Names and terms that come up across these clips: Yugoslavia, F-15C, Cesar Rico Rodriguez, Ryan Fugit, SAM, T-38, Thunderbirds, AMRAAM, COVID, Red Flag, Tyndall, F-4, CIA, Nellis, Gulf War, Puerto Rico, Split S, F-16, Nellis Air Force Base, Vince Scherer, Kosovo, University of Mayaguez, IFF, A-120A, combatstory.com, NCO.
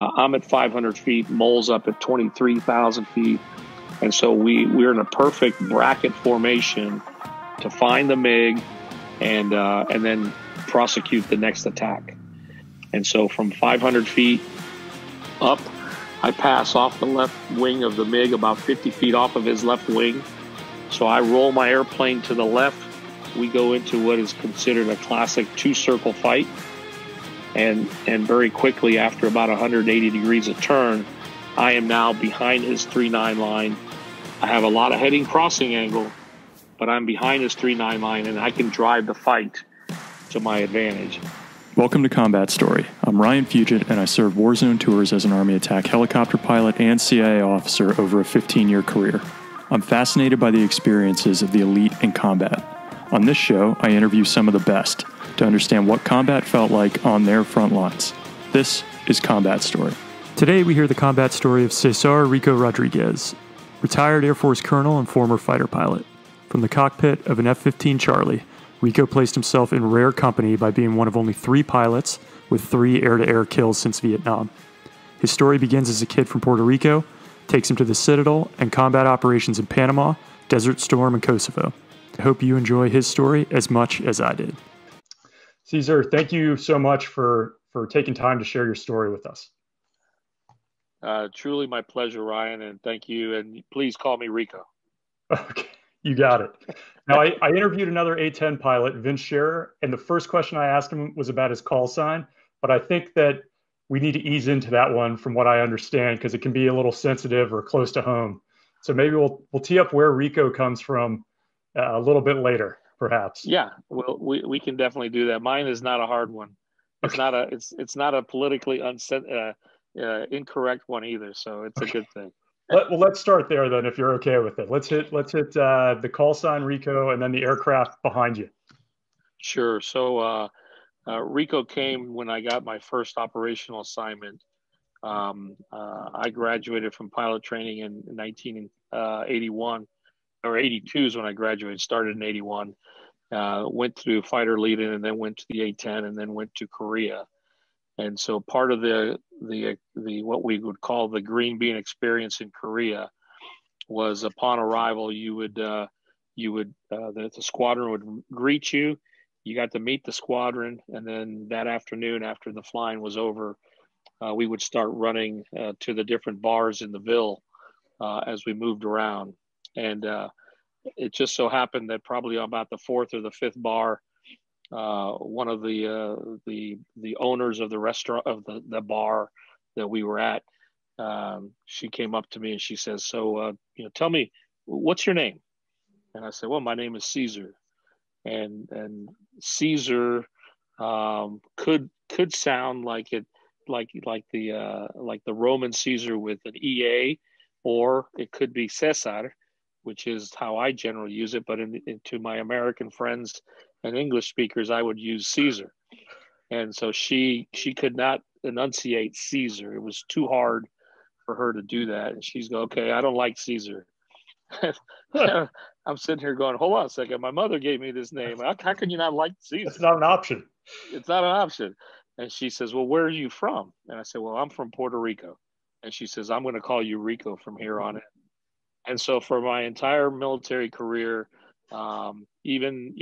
I'm at 500 feet, Mole's up at 23,000 feet. And so we're in a perfect bracket formation to find the MiG and then prosecute the next attack. And so from 500 feet up, I pass off the left wing of the MiG, about 50 feet off of his left wing. So I roll my airplane to the left. We go into what is considered a classic two-circle fight. And very quickly, after about 180 degrees of turn, I am now behind his 3-9 line. I have a lot of heading crossing angle, but I'm behind his 3-9 line, and I can drive the fight to my advantage. Welcome to Combat Story. I'm Ryan Fugit, and I served Warzone Tours as an Army attack helicopter pilot and CIA officer over a 15-year career. I'm fascinated by the experiences of the elite in combat. On this show, I interview some of the best to understand what combat felt like on their front lines. This is Combat Story. Today, we hear the combat story of Cesar Rico Rodriguez, retired Air Force colonel and former fighter pilot. From the cockpit of an F-15 Charlie, Rico placed himself in rare company by being one of only 3 pilots with 3 air-to-air kills since Vietnam. His story begins as a kid from Puerto Rico, takes him to the Citadel and combat operations in Panama, Desert Storm, and Kosovo. I hope you enjoy his story as much as I did. Cesar, thank you so much for taking time to share your story with us. Truly my pleasure, Ryan, and thank you. And please call me Rico. Okay, you got it. Now, I interviewed another A-10 pilot, Vince Scherer, and the first question I asked him was about his call sign, but I think that we need to ease into that one from what I understand, because it can be a little sensitive or close to home. So maybe we'll tee up where Rico comes from a little bit later, perhaps. Yeah, well, we can definitely do that. Mine is not a hard one. It's okay. It's not a politically incorrect one either. So it's okay. A good thing. Let's start there then, if you're okay with it. Let's hit the call sign Rico and then the aircraft behind you. Sure. So Rico came when I got my first operational assignment. I graduated from pilot training in 1981, or 82 is when I graduated, started in 81, went through fighter lead-in and then went to the A-10 and then went to Korea. And so part of the what we would call the green bean experience in Korea was upon arrival, the squadron would greet you. You got to meet the squadron, and then that afternoon, after the flying was over, we would start running to the different bars in the Ville as we moved around. And it just so happened that probably about the 4th or the 5th bar, one of the owners of the restaurant of the bar that we were at, she came up to me and she says, "So, tell me, what's your name?" And I said, "Well, my name is Cesar." And Cesar could sound like it like the Roman Caesar with an EA, or it could be Cesar, which is how I generally use it. But to my American friends and English speakers, I would use Cesar. And so she could not enunciate Cesar. It was too hard for her to do that. And she's go, "Okay, I don't like Cesar." I'm sitting here going, "Hold on a second. My mother gave me this name. How can you not like Cesar? It's not an option. It's not an option." And she says, "Well, where are you from?" And I said, "Well, I'm from Puerto Rico." And she says, "I'm going to call you Rico from here on in." And so for my entire military career, even,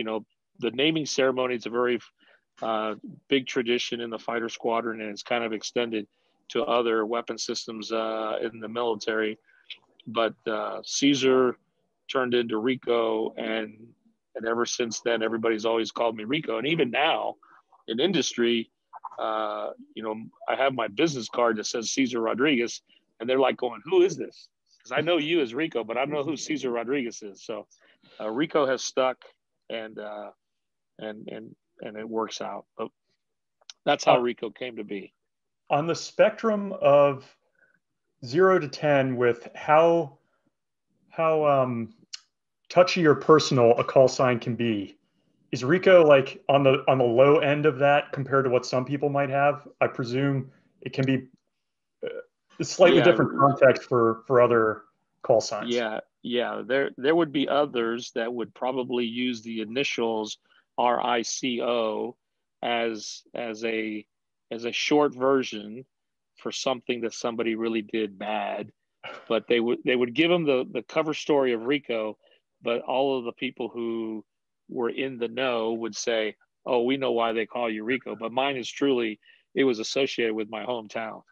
the naming ceremony is a very big tradition in the fighter squadron, and it's kind of extended to other weapon systems in the military. But Cesar turned into Rico, and ever since then, everybody's always called me Rico. And even now, in industry, I have my business card that says Cesar Rodriguez, and they're like going, "Who is this?" Because I know you as Rico, but I don't know who Cesar Rodriguez is. So Rico has stuck, and it works out. But that's how Rico came to be. On the spectrum of 0 to 10, with how touchy or personal a call sign can be, is Rico like on the low end of that compared to what some people might have? I presume it can be a slightly different context for other call signs. Yeah. There would be others that would probably use the initials RICO as a short version for something that somebody really did bad, but they would give them the cover story of Rico, but all of the people who were in the know would say, oh, we know why they call you Rico, but mine is truly, it was associated with my hometown.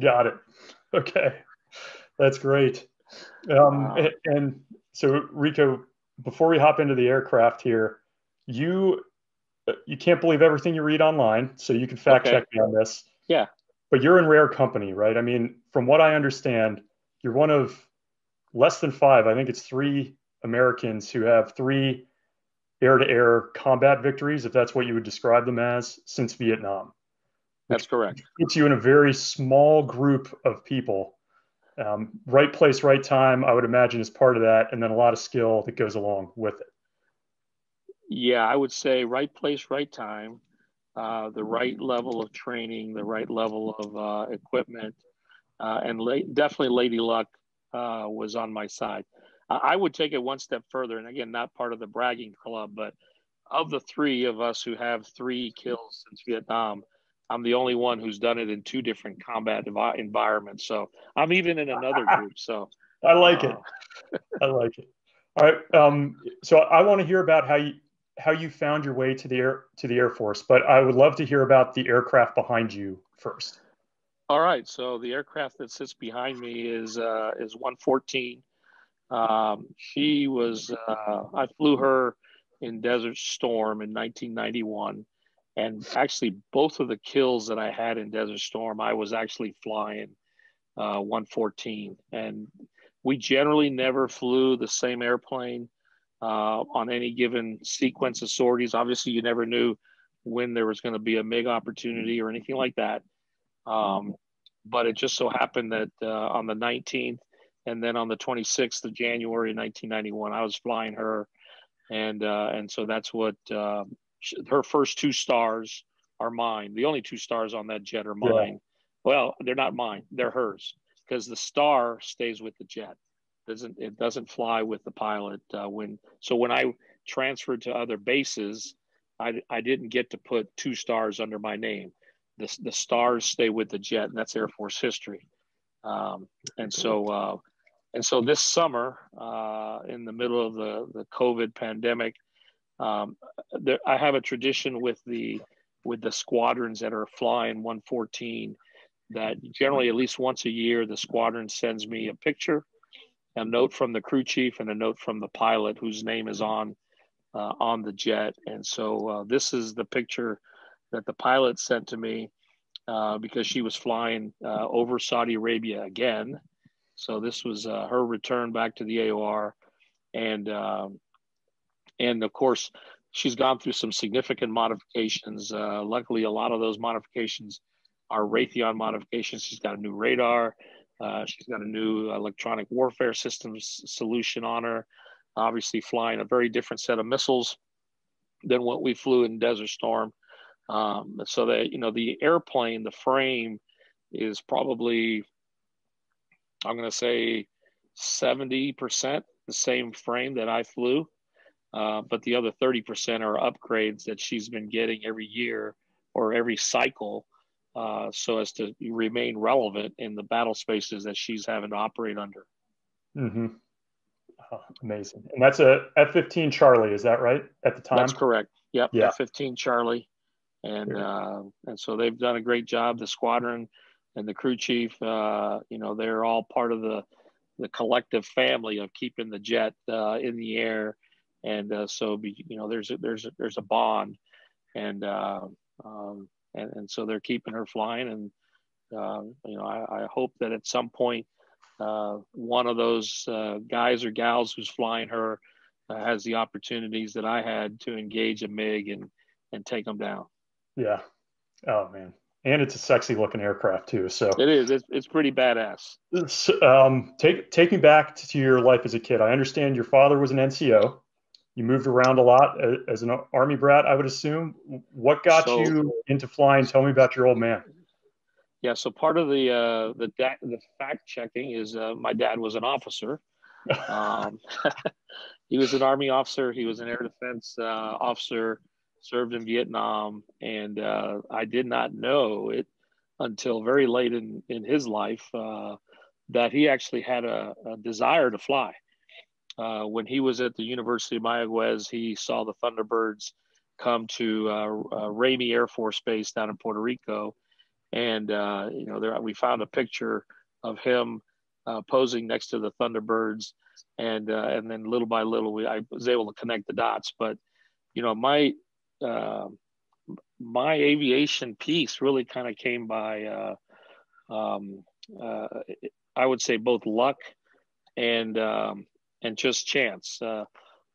Got it. Okay. That's great. Wow. And so Rico, before we hop into the aircraft here, you can't believe everything you read online, so you can fact check me on this. Yeah. But you're in rare company, right? I mean, from what I understand, you're one of less than five, I think it's three Americans who have three air-to-air combat victories, if that's what you would describe them as, since Vietnam. That's correct. Puts you in a very small group of people. Right place, right time, I would imagine, is part of that, and then a lot of skill that goes along with it. Yeah, I would say right place, right time, the right level of training, the right level of equipment, and definitely Lady Luck was on my side. I would take it one step further, and again, not part of the bragging club, but of the three of us who have three kills since Vietnam, I'm the only one who's done it in two different combat environments. So I'm even in another group. So I like it. I like it. All right. So I want to hear about how you found your way to the Air Force, but I would love to hear about the aircraft behind you first. All right. So the aircraft that sits behind me is 114. She was, I flew her in Desert Storm in 1991, and actually both of the kills that I had in Desert Storm, I was actually flying 114, and we generally never flew the same airplane on any given sequence of sorties. Obviously, you never knew when there was going to be a MiG opportunity or anything like that, but it just so happened that on the 19th, and then on the 26th of January, 1991, I was flying her. And so that's what her first two stars are mine. The only two stars on that jet are mine. Yeah. Well, they're not mine. They're hers, because the star stays with the jet. It doesn't fly with the pilot. When I transferred to other bases, I didn't get to put two stars under my name. The stars stay with the jet, and that's Air Force history. And so this summer, in the middle of the COVID pandemic, I have a tradition with the squadrons that are flying 114 that generally at least once a year, the squadron sends me a picture, a note from the crew chief, and a note from the pilot whose name is on the jet. And so this is the picture that the pilot sent to me because she was flying over Saudi Arabia again. So this was her return back to the AOR, and of course she's gone through some significant modifications. Luckily, a lot of those modifications are Raytheon modifications. She's got a new radar. She's got a new electronic warfare systems solution on her. Obviously, flying a very different set of missiles than what we flew in Desert Storm. So that the airplane, the frame, is probably, I'm going to say 70% the same frame that I flew, but the other 30% are upgrades that she's been getting every year or every cycle so as to remain relevant in the battle spaces that she's having to operate under. Mm-hmm. Oh, amazing. And that's a F-15 Charlie, is that right, at the time? That's correct. Yep, yeah. F-15 Charlie. And so they've done a great job, the squadron and the crew chief, they're all part of the collective family of keeping the jet in the air, and so there's a bond, and so they're keeping her flying, and I hope that at some point one of those guys or gals who's flying her has the opportunities that I had to engage a MiG and take them down. Yeah. Oh man. And it's a sexy looking aircraft too. So it is. It's pretty badass. Take me back to your life as a kid. I understand your father was an NCO. You moved around a lot as an Army brat, I would assume. What got you into flying? Tell me about your old man. Yeah. So part of the fact checking is my dad was an officer. He was an Army officer. He was an air defense officer. Served in Vietnam, and I did not know it, until very late in his life that he actually had a desire to fly. When he was at the University of Mayaguez, he saw the Thunderbirds come to Ramey Air Force Base down in Puerto Rico. And, you know, there, we found a picture of him posing next to the Thunderbirds. And then little by little, I was able to connect the dots. But, you know, my aviation piece really kind of came by, I would say, both luck and just chance.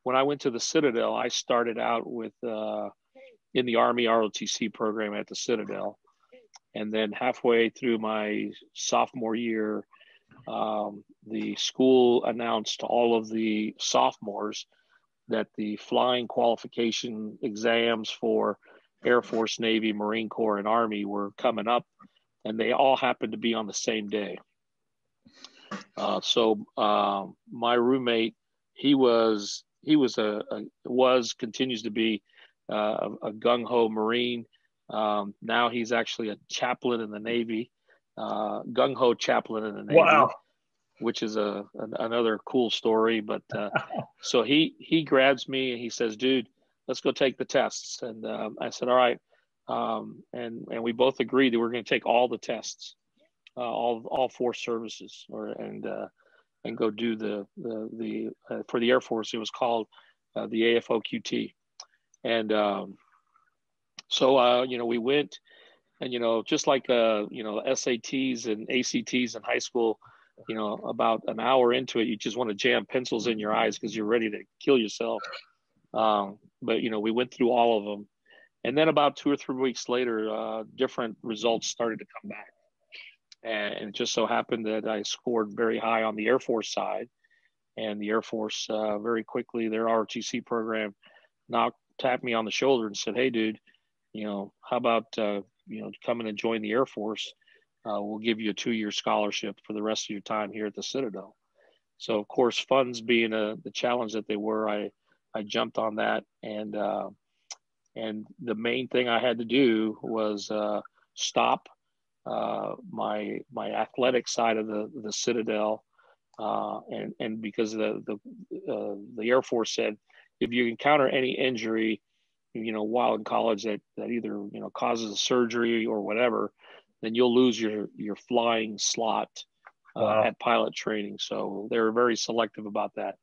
When I went to the Citadel, I started out with in the Army ROTC program at the Citadel. And then halfway through my sophomore year, the school announced to all of the sophomores that the flying qualification exams for Air Force, Navy, Marine Corps, and Army were coming up, and they all happened to be on the same day. So my roommate, continues to be a gung-ho Marine. Now he's actually a chaplain in the Navy, gung-ho chaplain in the Navy. Wow. Which is another cool story. But so he grabs me and he says, "Dude, let's go take the tests." And I said, "All right." And we both agreed that we're going to take all the tests, all four services, and go do the for the Air Force. It was called the AFOQT. And so you know, we went, and you know, just like you know, SATs and ACTs in high school. You know, about an hour into it, you just want to jam pencils in your eyes because you're ready to kill yourself. But, you know, we went through all of them. And then about 2 or 3 weeks later, different results started to come back. And it just so happened that I scored very high on the Air Force side. And the Air Force, very quickly, their ROTC program tapped me on the shoulder and said, "Hey, dude, you know, how about, you know, coming and join the Air Force? We'll give you a 2-year scholarship for the rest of your time here at the Citadel." So, of course, funds being the challenge that they were, I jumped on that. And the main thing I had to do was stop my athletic side of the Citadel. And because the Air Force said, if you encounter any injury, you know, while in college that either, you know, causes a surgery or whatever, then you'll lose your flying slot at pilot training. So they were very selective about that.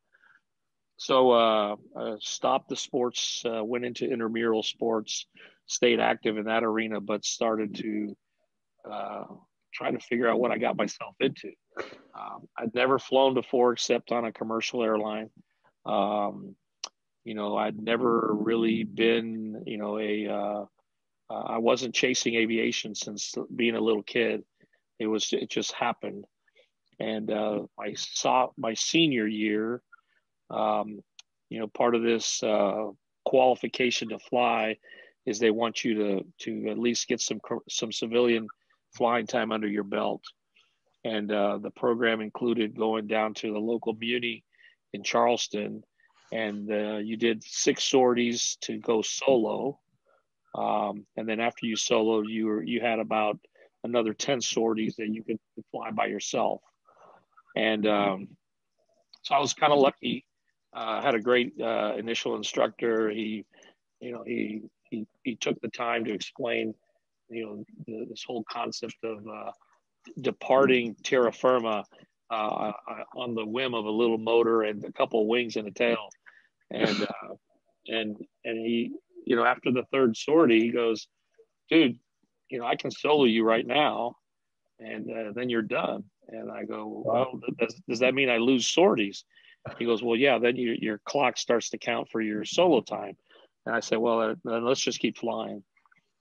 So stopped the sports, went into intramural sports, stayed active in that arena, but started to try to figure out what I got myself into. I'd never flown before except on a commercial airline. You know, I'd never really been, you know, I wasn't chasing aviation since being a little kid. It just happened. And my senior year, you know, part of this qualification to fly is they want you to at least get some civilian flying time under your belt. And the program included going down to the local muni in Charleston, and you did 6 sorties to go solo. And then after you soloed, you had about another 10 sorties that you could fly by yourself. And so I was kind of lucky. I had a great initial instructor. He took the time to explain, you know, this whole concept of departing terra firma on the whim of a little motor and a couple of wings and a tail. And he, you know, after the 3rd sortie, he goes, "Dude, you know, I can solo you right now, and then you're done." And I go, "Well, does that mean I lose sorties?" He goes, "Well, yeah, then your clock starts to count for your solo time." And I said, "Well, then let's just keep flying."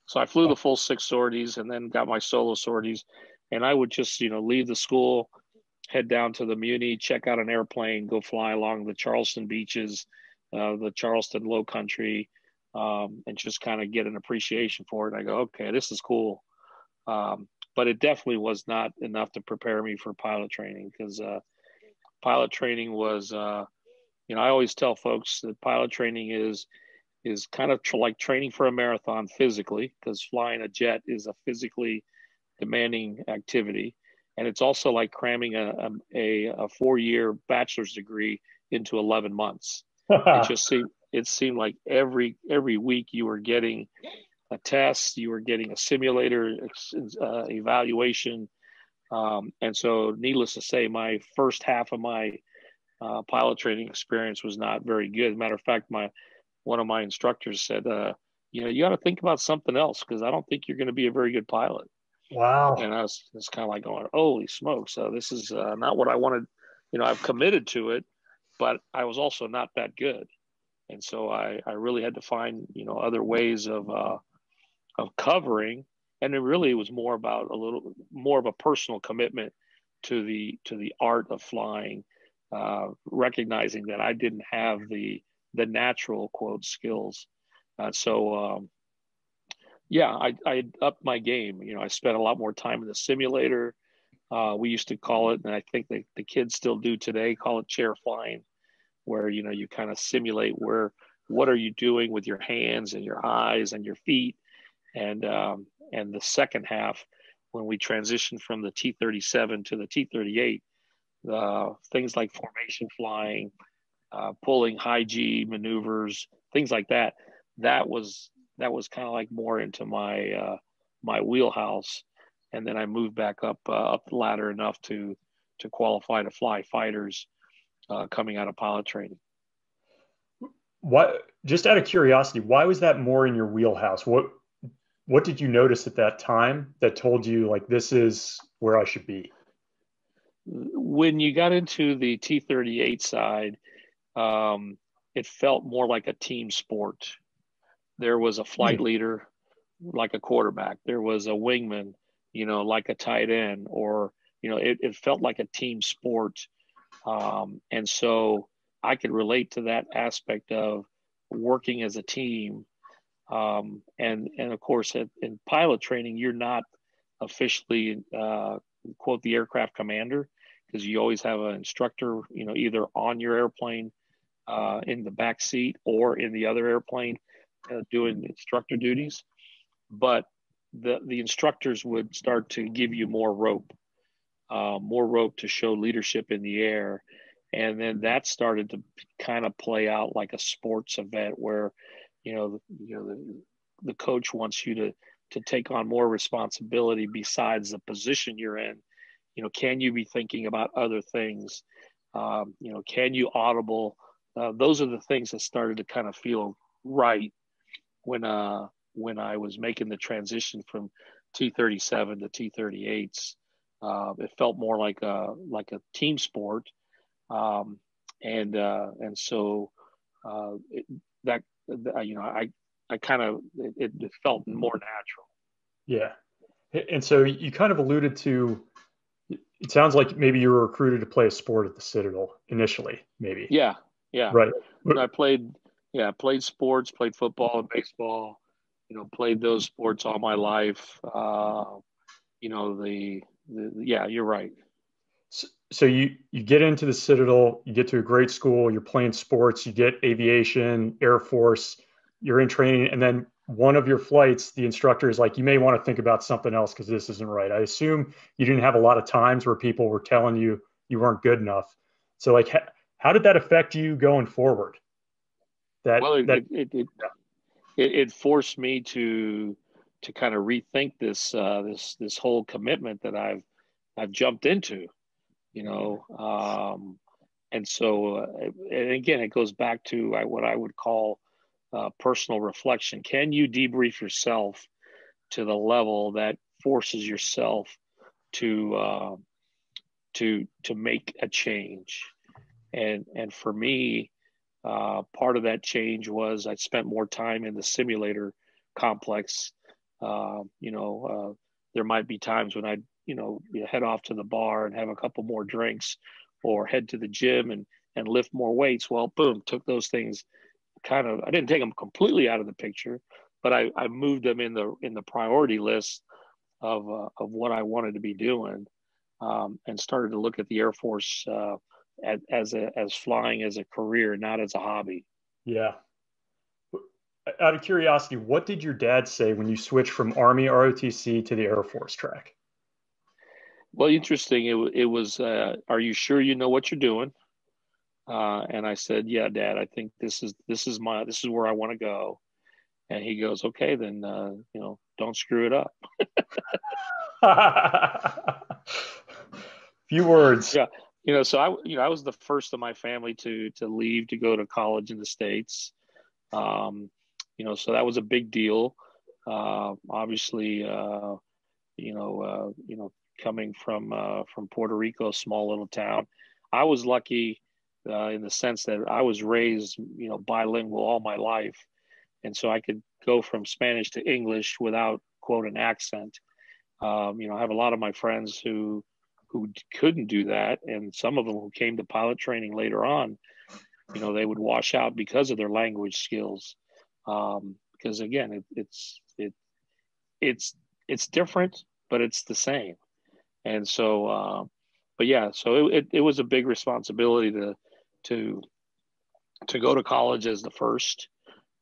So I flew the full 6 sorties and then got my solo sorties. And I would just, you know, leave the school, head down to the muni, check out an airplane, go fly along the Charleston beaches, the Charleston low country, and just kind of get an appreciation for it. I go, "Okay, this is cool." But it definitely was not enough to prepare me for pilot training, because pilot training was, you know, I always tell folks that pilot training is kind of like training for a marathon physically, because flying a jet is a physically demanding activity. And it's also like cramming a four-year bachelor's degree into 11 months. It just seemed, like every week you were getting a test, you were getting a simulator evaluation. And so needless to say, my first half of my pilot training experience was not very good. As a matter of fact, one of my instructors said, you got to think about something else because I don't think you're going to be a very good pilot. Wow. And I was just kind of like going, holy smokes. So this is not what I wanted. I've committed to it, but I was also not that good. And so I really had to find, other ways of covering. And it really was more about a little more of a personal commitment to the art of flying, recognizing that I didn't have the natural quote skills. I upped my game. I spent a lot more time in the simulator. We used to call it, and I think the kids still do today, call it chair flying, where, you kind of simulate what are you doing with your hands and your eyes and your feet. And the second half, when we transitioned from the T-37 to the T-38, things like formation flying, pulling high G maneuvers, things like that, that was kind of like more into my wheelhouse. And then I moved back up the ladder enough to qualify to fly fighters coming out of pilot training. What, just out of curiosity, why was that more in your wheelhouse? What did you notice at that time that told you like, this is where I should be? When you got into the T-38 side, it felt more like a team sport. There was a flight leader, like a quarterback. There was a wingman, like a tight end, or, it felt like a team sport. And so I could relate to that aspect of working as a team. And of course, in pilot training, you're not officially, quote, the aircraft commander, because you always have an instructor, either on your airplane, in the back seat or in the other airplane, doing instructor duties, but the instructors would start to give you more rope to show leadership in the air. And then that started to kind of play out like a sports event where, the coach wants you to take on more responsibility besides the position you're in. Can you be thinking about other things? Can you audible? Those are the things that started to kind of feel right when I was making the transition from T-37 to T-38s. It felt more like a team sport, and so that I kind of it felt more natural. Yeah, and so you kind of alluded to. It sounds like maybe you were recruited to play a sport at the Citadel initially, maybe. Yeah, right. And I played sports, played football and baseball. Played those sports all my life. You're right. So you get into the Citadel, you get to a great school, you're playing sports, you get aviation, Air Force, you're in training, and then one of your flights, the instructor is like, you may want to think about something else because this isn't right. I assume you didn't have a lot of times where people were telling you you weren't good enough. So like, how did that affect you going forward? It forced me to kind of rethink this whole commitment that I've jumped into, and again, it goes back to what I would call personal reflection. Can you debrief yourself to the level that forces yourself to make a change? And for me, part of that change was I spent more time in the simulator complex. There might be times when I'd head off to the bar and have a couple more drinks, or head to the gym and lift more weights. Well, boom, took those things. Kind of, I didn't take them completely out of the picture, but I moved them in the priority list of what I wanted to be doing, and started to look at the Air Force as flying as a career, not as a hobby. Yeah. Out of curiosity, what did your dad say when you switched from Army ROTC to the Air Force track? well, interesting. It was, are you sure you know what you're doing? And I said, yeah, Dad, I think this is where I want to go. And he goes, okay, then, you know, don't screw it up. Few words. Yeah. You know, so I was the first of my family to leave, to go to college in the States. You know, so that was a big deal. Obviously, coming from Puerto Rico, small little town, I was lucky in the sense that I was raised, you know, bilingual all my life. And so I could go from Spanish to English without, quote, an accent. You know, I have a lot of my friends who couldn't do that. And some of them who came to pilot training later on, you know, they would wash out because of their language skills. Because again, it's different, but it's the same. And so, but yeah, so it was a big responsibility to go to college as the first.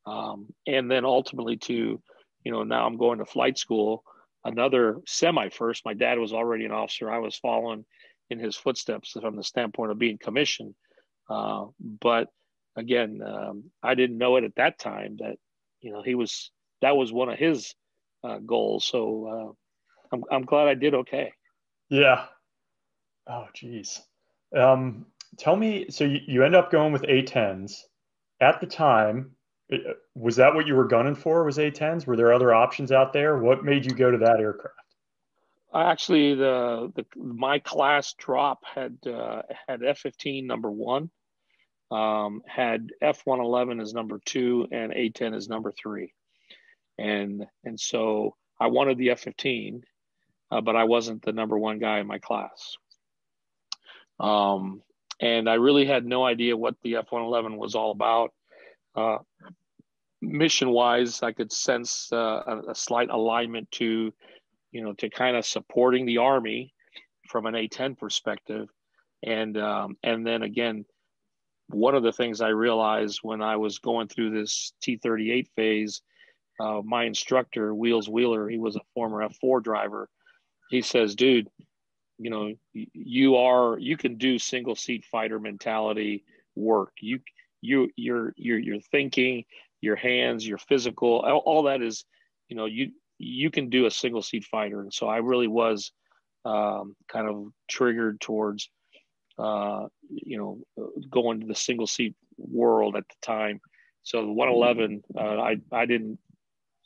And then ultimately to, you know, now I'm going to flight school, another semi-first. My dad was already an officer. I was following in his footsteps from the standpoint of being commissioned. But again, I didn't know it at that time that, you know, that was one of his goals. So I'm glad I did okay. Yeah. Oh, geez. Tell me, so you end up going with A-10s. At the time, was that what you were gunning for, was A-10s? Were there other options out there? What made you go to that aircraft? Actually, my class drop had F-15 number one, had F-111 as number two, and A-10 as number three. And so I wanted the F-15, but I wasn't the number one guy in my class. And I really had no idea what the F-111 was all about. Mission-wise, I could sense a slight alignment to, you know, to kind of supporting the Army from an A-10 perspective. And then again, one of the things I realized when I was going through this T-38 phase, my instructor, Wheels Wheeler, he was a former F-4 driver. He says, dude, you know, you can do single-seat fighter mentality work. Your thinking, your hands, your physical, all that is, you know, you can do a single seat fighter. And so I really was kind of triggered towards, you know, going to the single seat world at the time. So the 111,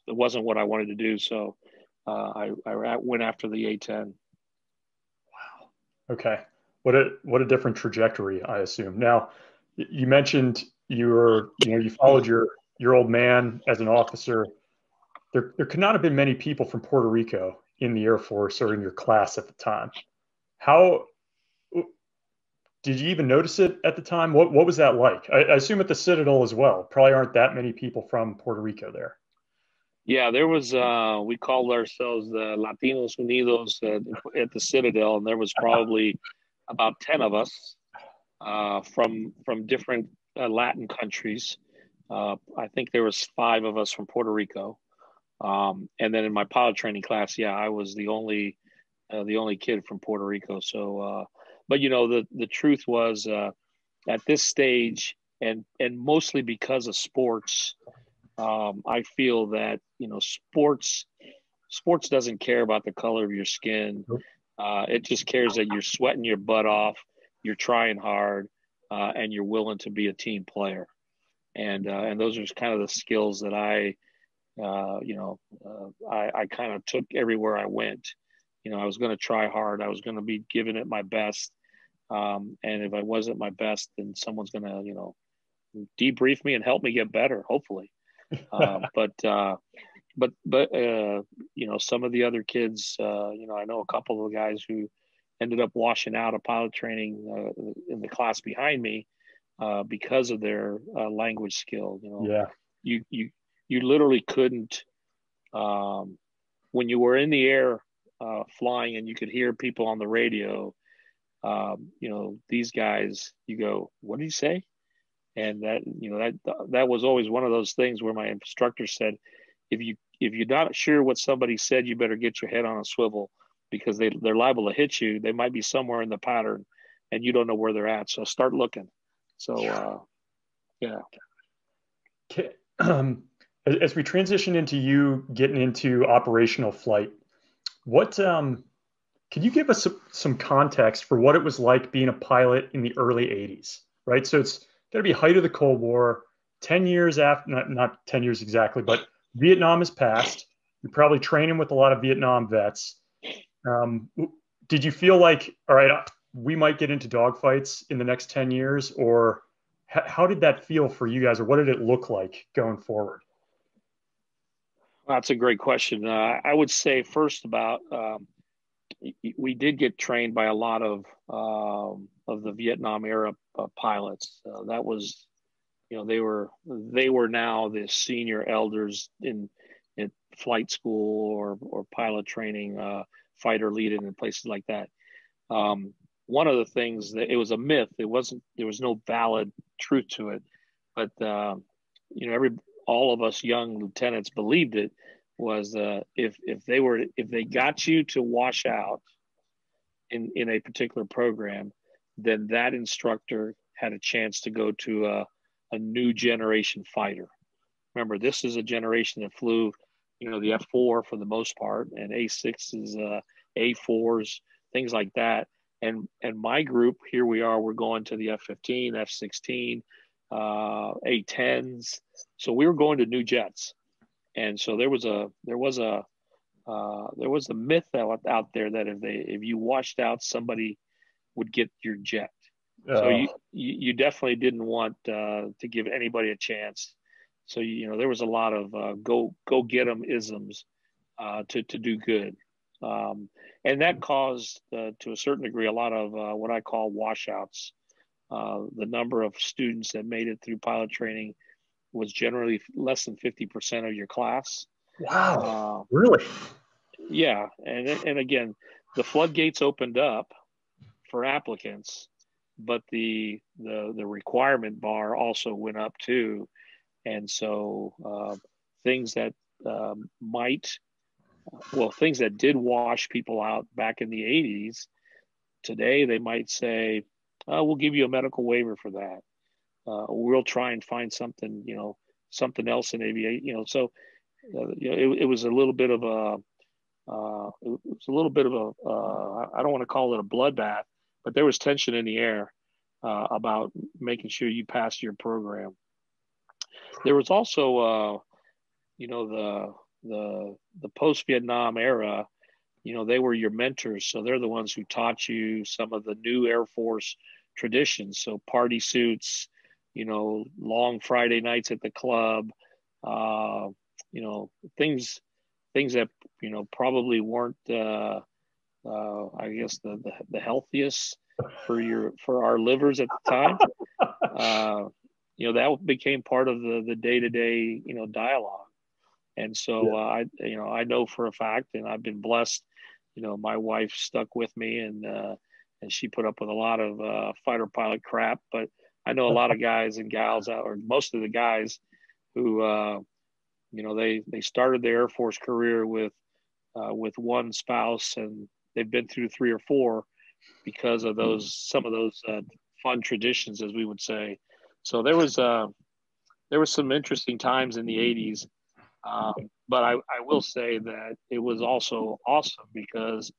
it wasn't what I wanted to do. So I went after the A-10. Wow. Okay. What a different trajectory, I assume. Now, you mentioned you followed your old man as an officer. There could not have been many people from Puerto Rico in the Air Force or in your class at the time. How did you even notice it at the time? What was that like? I assume at the Citadel as well, probably aren't that many people from Puerto Rico there. Yeah, there was, we called ourselves the Latinos Unidos at the Citadel, and there was probably about 10 of us. From different Latin countries. I think there was 5 of us from Puerto Rico. And then in my pilot training class, yeah, I was the only kid from Puerto Rico. So, but you know, the truth was at this stage and mostly because of sports, I feel that, you know, sports doesn't care about the color of your skin. It just cares that you're sweating your butt off. You're trying hard, and you're willing to be a team player, and those are kind of the skills that I kind of took everywhere I went. You know, I was going to try hard. I was going to be giving it my best, and if I wasn't my best, then someone's going to, you know, debrief me and help me get better, hopefully. But you know, some of the other kids, you know, I know a couple of the guys who ended up washing out of pilot training in the class behind me because of their language skill. You know, yeah. You literally couldn't, when you were in the air flying and you could hear people on the radio, you know, these guys, you go, what did he say? And that, you know, that was always one of those things where my instructor said, if you're not sure what somebody said, you better get your head on a swivel because they're liable to hit you. They might be somewhere in the pattern and you don't know where they're at. So start looking. So, yeah. Okay. As we transition into you getting into operational flight, what, can you give us some context for what it was like being a pilot in the early 80s, right? So it's going to be height of the Cold War, 10 years after, not 10 years exactly, but Vietnam is past. You're probably training with a lot of Vietnam vets. Did you feel like, all right, we might get into dogfights in the next 10 years, or how did that feel for you guys, or what did it look like going forward? That's a great question. I would say first about, we did get trained by a lot of the Vietnam era pilots. That was, you know, they were now the senior elders in flight school or pilot training, fighter lead-in and places like that. One of the things that it was a myth. It wasn't, there was no valid truth to it, but you know, all of us young lieutenants believed it. Was if they got you to wash out in a particular program, then that instructor had a chance to go to a new generation fighter. Remember, this is a generation that flew, you know, the F-4 for the most part, and A-6s, A-4s, things like that. And my group, here we are, we're going to the F-15, F-16, A-10s. So we were going to new jets. And so there was a myth out there that if you washed out, somebody would get your jet. So you definitely didn't want to give anybody a chance. So you know, there was a lot of go get 'em isms to do good, and that caused to a certain degree a lot of what I call washouts. The number of students that made it through pilot training was generally less than 50% of your class. Wow, really? Yeah, and again, the floodgates opened up for applicants, but the requirement bar also went up too. And so things that things that did wash people out back in the 80s, today they might say, oh, we'll give you a medical waiver for that. We'll try and find something, you know, something else in aviation, you know. So, you know, it was a little bit of I don't want to call it a bloodbath, but there was tension in the air about making sure you passed your program. There was also, you know, the post-Vietnam era, you know, they were your mentors. So they're the ones who taught you some of the new Air Force traditions. So party suits, you know, long Friday nights at the club, you know, things that, you know, probably weren't, I guess the healthiest for our livers at the time. You know, that became part of the day-to-day, you know, dialogue. And so I know for a fact, and I've been blessed, you know, my wife stuck with me and she put up with a lot of fighter pilot crap, but I know a lot of guys and gals out, or most of the guys who, you know, they started their Air Force career with one spouse, and they've been through 3 or 4 because of some of those fun traditions, as we would say. So there was some interesting times in the 80s, but I will say that it was also awesome because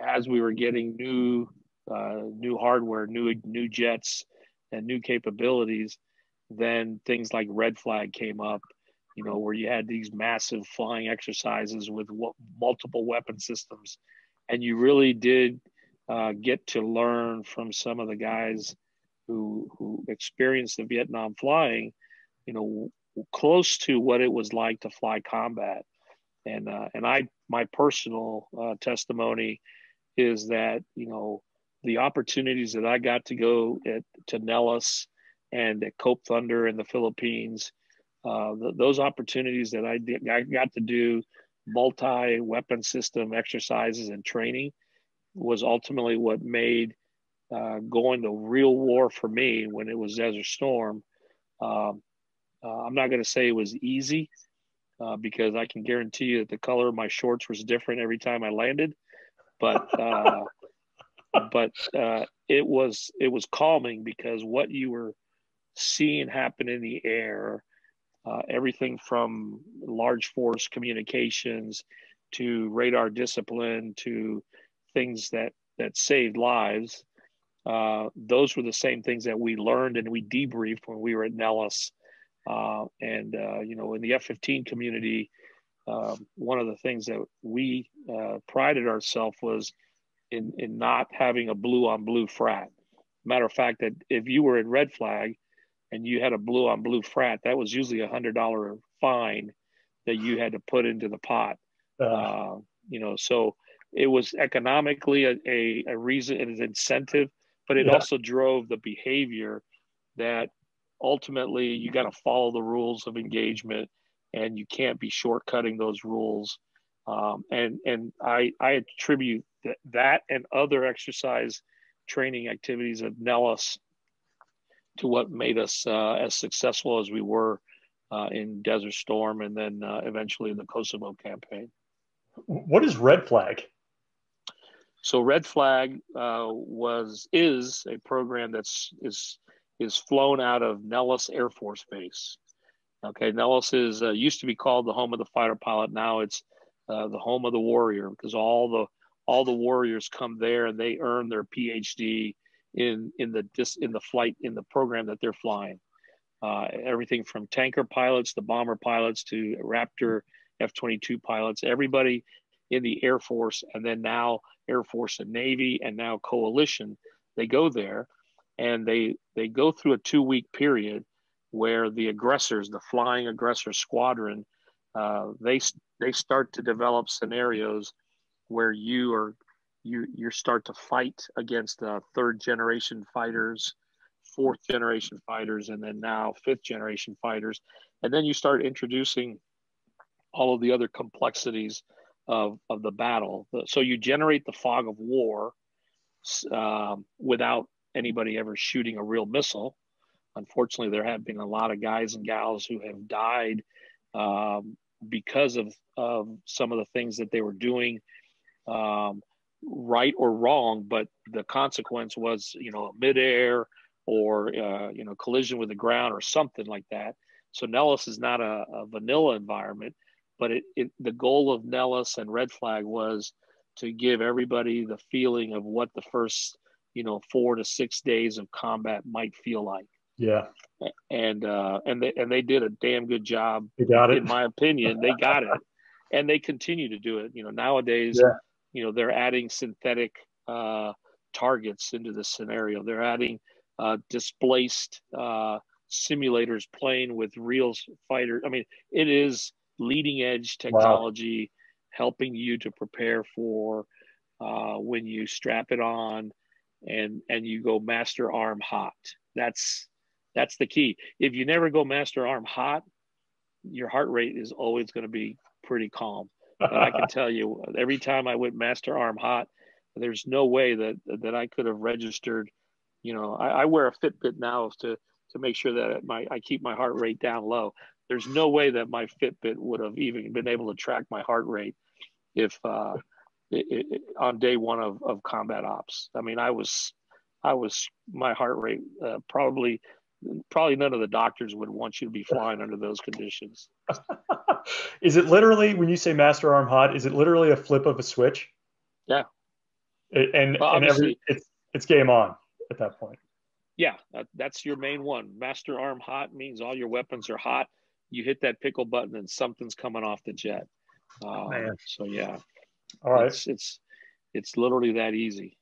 as we were getting new hardware, new jets, and new capabilities, then things like Red Flag came up, you know, where you had these massive flying exercises with multiple weapon systems. And you really did get to learn from some of the guys who experienced the Vietnam flying, you know, close to what it was like to fly combat. And my personal testimony is that, you know, the opportunities that I got to go to Nellis and at Cope Thunder in the Philippines, those opportunities that I got to do multi-weapon system exercises and training was ultimately what made going to real war for me when it was Desert Storm. I'm not going to say it was easy because I can guarantee you that the color of my shorts was different every time I landed. but it was calming, because what you were seeing happen in the air, everything from large force communications to radar discipline to things that saved lives, those were the same things that we learned and we debriefed when we were at Nellis. In the F-15 community, one of the things that we prided ourselves was in not having a blue-on-blue frat. Matter of fact, that if you were in Red Flag and you had a blue-on-blue frat, that was usually $100 fine that you had to put into the pot. So it was economically a reason, an incentive, but it also drove the behavior that ultimately you got to follow the rules of engagement, and you can't be shortcutting those rules. And I attribute that and other exercise training activities of Nellis to what made us as successful as we were in Desert Storm, and then eventually in the Kosovo campaign. What is Red Flag? So Red Flag is a program that is flown out of Nellis Air Force Base. Okay, Nellis is used to be called the home of the fighter pilot. Now it's the home of the warrior, because all the warriors come there and they earn their PhD in the program that they're flying. Everything from tanker pilots to bomber pilots to Raptor F-22 pilots, everybody in the Air Force, and then now Air Force and Navy, and now Coalition, they go there, and they go through a 2-week period where the aggressors, the flying aggressor squadron, they start to develop scenarios where you start to fight against third generation fighters, fourth generation fighters, and then now fifth generation fighters, and then you start introducing all of the other complexities of the battle. So you generate the fog of war without anybody ever shooting a real missile. Unfortunately, there have been a lot of guys and gals who have died because of some of the things that they were doing, right or wrong. But the consequence was, midair or, collision with the ground or something like that. So Nellis is not a vanilla environment. But the goal of Nellis and Red Flag was to give everybody the feeling of what the first, 4 to 6 days of combat might feel like. Yeah. And they did a damn good job. They got it. In my opinion, they got it, and they continue to do it. Nowadays, they're adding synthetic targets into the scenario. They're adding displaced simulators playing with real fighters. I mean, it is leading edge technology, helping you to prepare for when you strap it on and you go master arm hot. That's the key. If you never go master arm hot, your heart rate is always going to be pretty calm. But I can tell you, every time I went master arm hot, there's no way that I could have registered. I wear a Fitbit now to make sure that I keep my heart rate down low. There's no way that my Fitbit would have even been able to track my heart rate if on day one of combat ops. I mean, I was my heart rate probably none of the doctors would want you to be flying under those conditions. Is it literally, when you say master arm hot, is it literally a flip of a switch? Yeah. It's game on at that point. Yeah, that's your main one. Master arm hot means all your weapons are hot. You hit that pickle button and something's coming off the jet. So yeah, all right. It's literally that easy.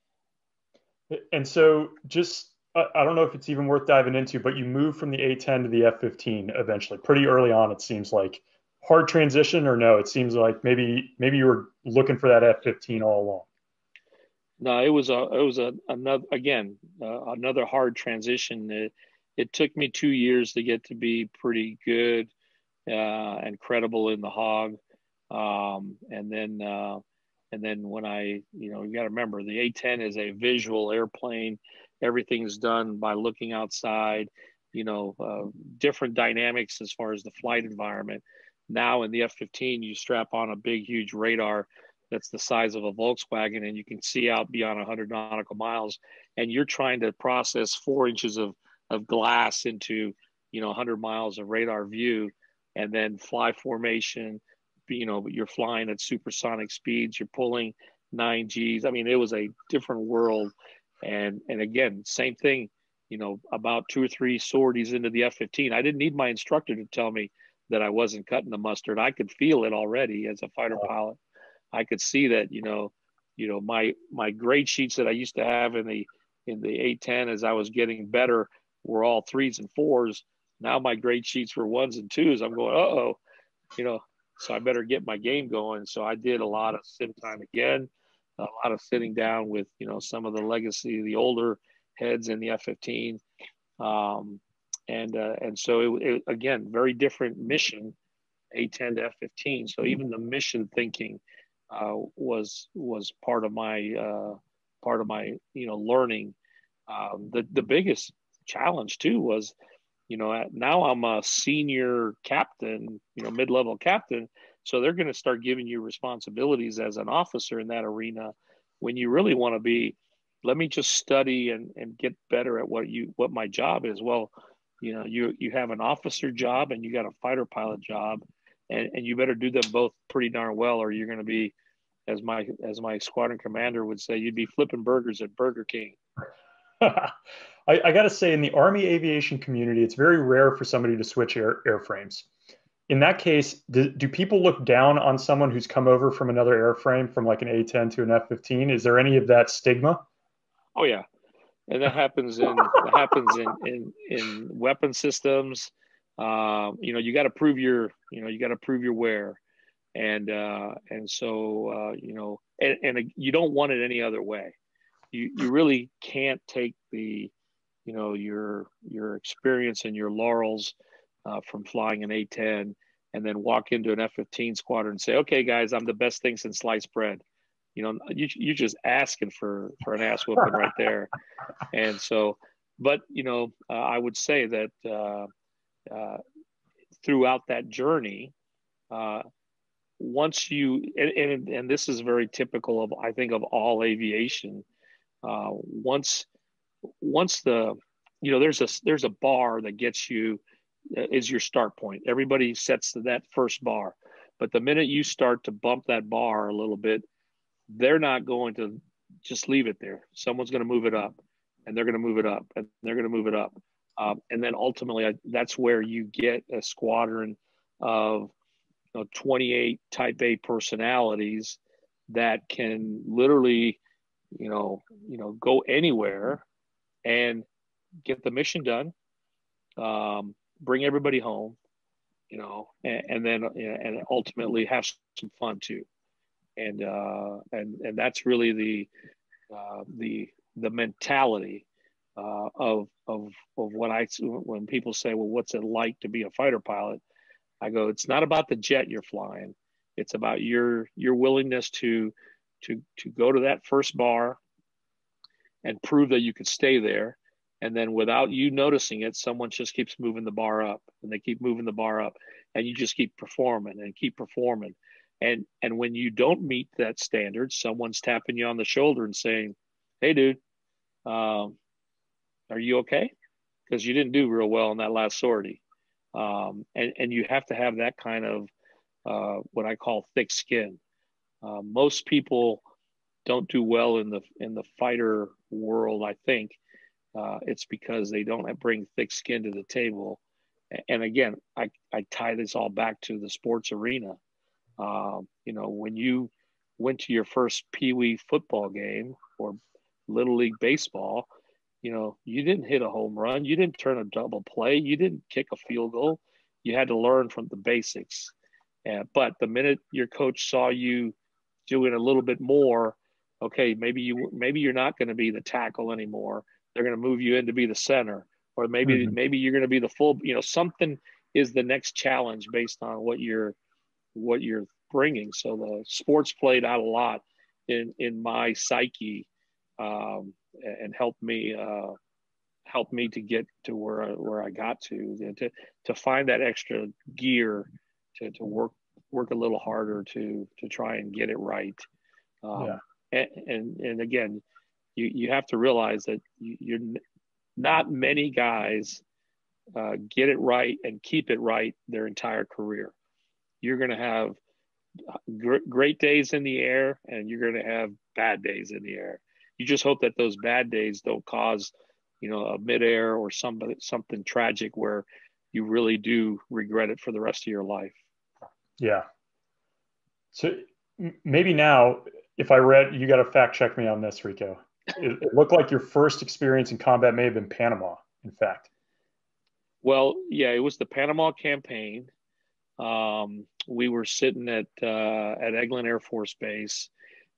And so, just I don't know if it's even worth diving into, but you move from the A-10 to the F-15 eventually, pretty early on. It seems like hard transition, or no? It seems like maybe you were looking for that F-15 all along. No, it was another hard transition. It took me 2 years to get to be pretty good and credible in the hog. And then when I, you got to remember, the A-10 is a visual airplane. Everything's done by looking outside, different dynamics as far as the flight environment. Now in the F-15, you strap on a big, huge radar that's the size of a Volkswagen, and you can see out beyond 100 nautical miles, and you're trying to process 4 inches of glass into, 100 miles of radar view, and then fly formation, you're flying at supersonic speeds, you're pulling 9Gs. I mean, it was a different world. And again, same thing, about 2 or 3 sorties into the F-15. I didn't need my instructor to tell me that I wasn't cutting the mustard. I could feel it already as a fighter pilot. I could see that, my grade sheets that I used to have in the A-10 as I was getting better were all 3s and 4s. Now my grade sheets were 1s and 2s. I'm going, so I better get my game going. So I did a lot of sim time again, a lot of sitting down with, some of the legacy, the older heads in the F-15. And so it again, very different mission, A-10 to F-15. So even the mission thinking was part of my learning. The biggest challenge too was, now I'm a senior captain, mid-level captain. So they're going to start giving you responsibilities as an officer in that arena, when you really want to be, let me just study and get better at what my job is. Well, you have an officer job and you got a fighter pilot job, and you better do them both pretty darn well, or you're going to be, as my squadron commander would say, you'd be flipping burgers at Burger King. I got to say, in the Army aviation community, it's very rare for somebody to switch airframes. In that case, do people look down on someone who's come over from another airframe, from like an A-10 to an F-15? Is there any of that stigma? Oh yeah, and that happens in in weapon systems. You got to prove your wear, and so and you don't want it any other way. You really can't take the your experience and your laurels from flying an A-10 and then walk into an F-15 squadron and say, okay guys, I'm the best thing since sliced bread. You're just asking for an ass whooping right there. And so, but I would say that throughout that journey, once you, and this is very typical of, I think, of all aviation, once the, there's a bar that gets you, is your start point. Everybody sets to that first bar, but the minute you start to bump that bar a little bit, they're not going to just leave it there. Someone's going to move it up, and they're going to move it up, and they're going to move it up. And then ultimately, that's where you get a squadron of 28 type A personalities that can literally, go anywhere and get the mission done, bring everybody home, and ultimately have some fun too. And that's really the mentality of what I, when people say, well, what's it like to be a fighter pilot? I go, it's not about the jet you're flying. It's about your willingness to go to that first bar and prove that you could stay there. And then without you noticing it, someone just keeps moving the bar up, and they keep moving the bar up, and you just keep performing and keep performing. And when you don't meet that standard, someone's tapping you on the shoulder and saying, hey dude, are you okay? Because you didn't do real well in that last sortie. And you have to have that kind of what I call thick skin. Most people don't do well in the fighter world, I think. It's because they don't bring thick skin to the table. And again, I tie this all back to the sports arena. When you went to your first Pee Wee football game or Little League baseball, you didn't hit a home run. You didn't turn a double play. You didn't kick a field goal. You had to learn from the basics. But the minute your coach saw you doing a little bit more, okay, maybe you're not going to be the tackle anymore. They're going to move you in to be the center, or maybe you're going to be the full, something is the next challenge based on what you're bringing. So the sports played out a lot in my psyche, and helped me to get to where I got to find that extra gear to work a little harder to try and get it right. And again, you have to realize that you're not many guys get it right and keep it right their entire career. You're going to have great days in the air, and you're going to have bad days in the air. You just hope that those bad days don't cause, a midair or something tragic where you really do regret it for the rest of your life. Yeah. So maybe now, if I read, you got to fact check me on this, Rico. It looked like your first experience in combat may have been Panama, in fact. Well, yeah, it was the Panama campaign. We were sitting at Eglin Air Force Base,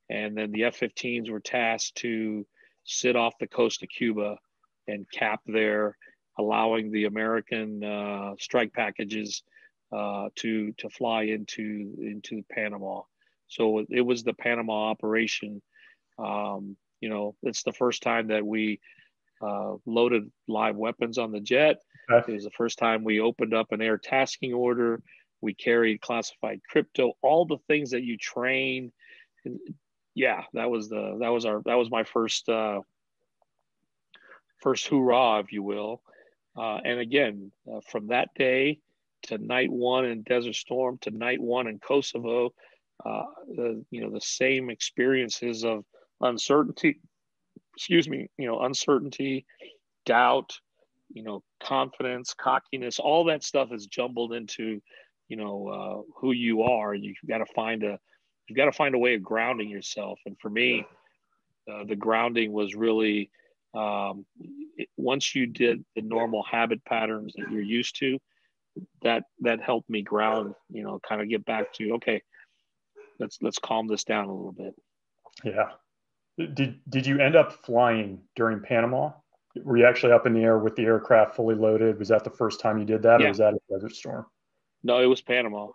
and then the F-15s were tasked to sit off the coast of Cuba and cap there, allowing the American strike packages to fly into Panama. So it was the Panama operation. It's the first time that we loaded live weapons on the jet. Okay. It was the first time we opened up an air tasking order. We carried classified crypto, all the things that you train. Yeah, that was my first hoorah, if you will. And again, from that day to night one in Desert Storm to night one in Kosovo, the same experiences of uncertainty, uncertainty, doubt, confidence, cockiness, all that stuff is jumbled into, who you are. You've got to find a way of grounding yourself. And for me, the grounding was really, once you did the normal habit patterns that you're used to, that helped me ground, kind of get back to, okay, let's calm this down a little bit. Yeah. Did you end up flying during Panama? Were you actually up in the air with the aircraft fully loaded? Was that the first time you did that, or was that a Desert Storm? No, it was Panama.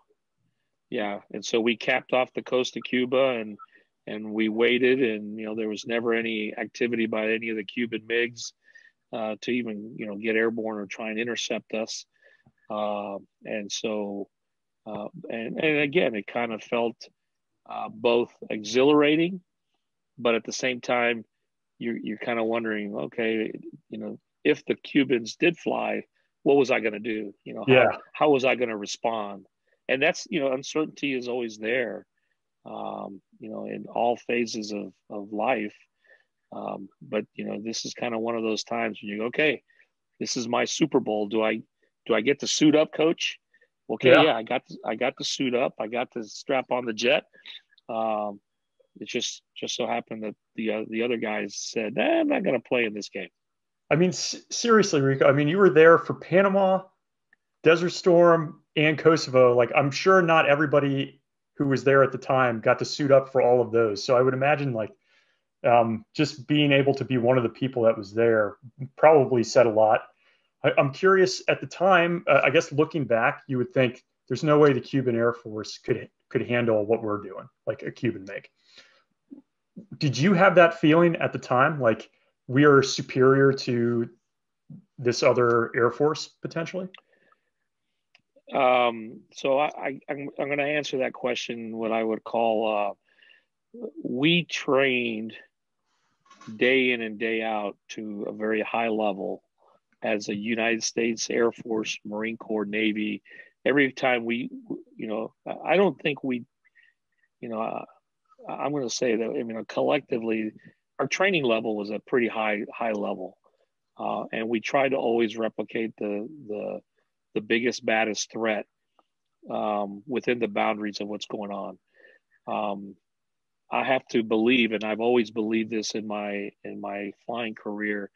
Yeah. And so we capped off the coast of Cuba and we waited, and, there was never any activity by any of the Cuban MiGs to even, get airborne or try and intercept us. And again, it kind of felt both exhilarating, but at the same time, you're kind of wondering, okay, if the Cubans did fly, what was I going to do? How was I going to respond? And that's, uncertainty is always there, in all phases of life. But, this is kind of one of those times when you go, okay, this is my Super Bowl. Do I get to suit up, coach? Okay. Yeah. I got to suit up. I got to strap on the jet. It just so happened that the other guys said, nah, I'm not going to play in this game. I mean, seriously, Rico, you were there for Panama, Desert Storm, and Kosovo. Like, I'm sure not everybody who was there at the time got to suit up for all of those. So I would imagine, just being able to be one of the people that was there probably said a lot. I'm curious, at the time, I guess looking back, you would think there's no way the Cuban Air Force could handle what we're doing, like a Cuban MiG. Did you have that feeling at the time, like we are superior to this other Air Force potentially? So I'm going to answer that question. What I would call, we trained day in and day out to a very high level as a United States Air Force, Marine Corps, Navy. Every time we, I don't think we, I'm going to say that, collectively, our training level was a pretty high level. And we tried to always replicate the biggest, baddest threat within the boundaries of what's going on. I have to believe, and I've always believed this in my flying career,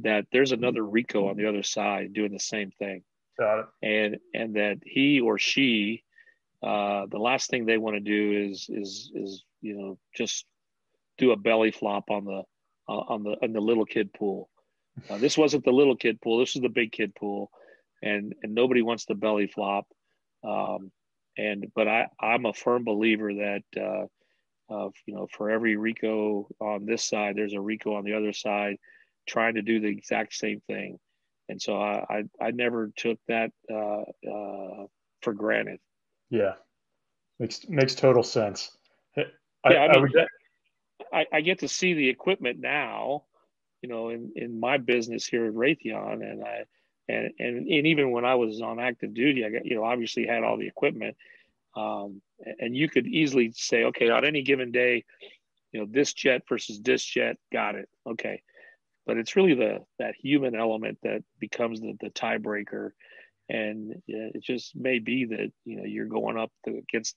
that there's another Rico on the other side doing the same thing. Got it. And that he or she, the last thing they want to do is just do a belly flop on the little kid pool. This wasn't the little kid pool. This was the big kid pool, and nobody wants the belly flop. But I'm a firm believer that for every Rico on this side, there's a Rico on the other side trying to do the exact same thing. And so I never took that for granted. Yeah, makes total sense. I, yeah, I, mean, I would, I get to see the equipment now, you know, in my business here at Raytheon, and I even when I was on active duty, I got, you know, obviously had all the equipment, and you could easily say, okay, on any given day, you know, this jet versus this jet, got it, okay. But it's really that human element that becomes the tiebreaker, and it just may be that, you know, you're going up against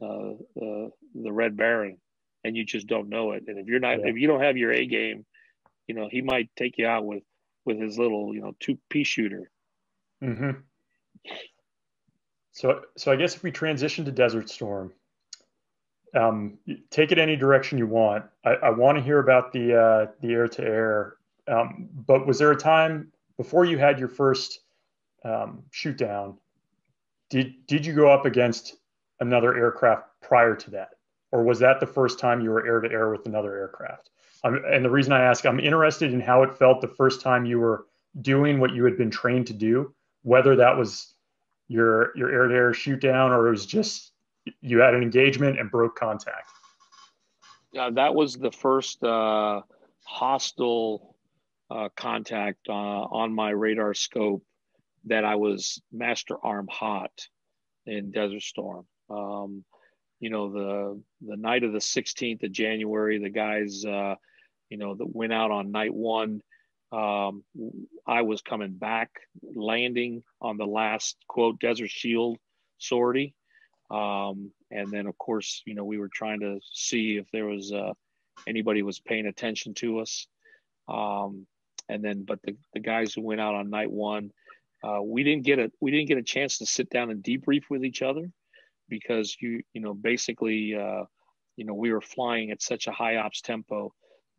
the Red Baron, and you just don't know it. And if you're not, if you don't have your A game, you know, he might take you out with his little, you know, two-pea shooter. Mm-hmm. So I guess if we transition to Desert Storm, take it any direction you want. I want to hear about the air-to-air, but was there a time before you had your first shoot down, did you go up against another aircraft prior to that? Or was that the first time you were air-to-air with another aircraft? And the reason I ask, I'm interested in how it felt the first time you were doing what you had been trained to do, whether that was your air-to-air shoot down, or it was just you had an engagement and broke contact. Yeah, that was the first hostile contact on my radar scope that I was master arm hot in Desert Storm. You know, the night of the 16th of January, the guys, you know, that went out on night one. I was coming back, landing on the last, quote, Desert Shield sortie. And then, of course, you know, we were trying to see if there was anybody was paying attention to us. And then, but the guys who went out on night one, we didn't get a chance to sit down and debrief with each other, because you know, basically, you know, we were flying at such a high ops tempo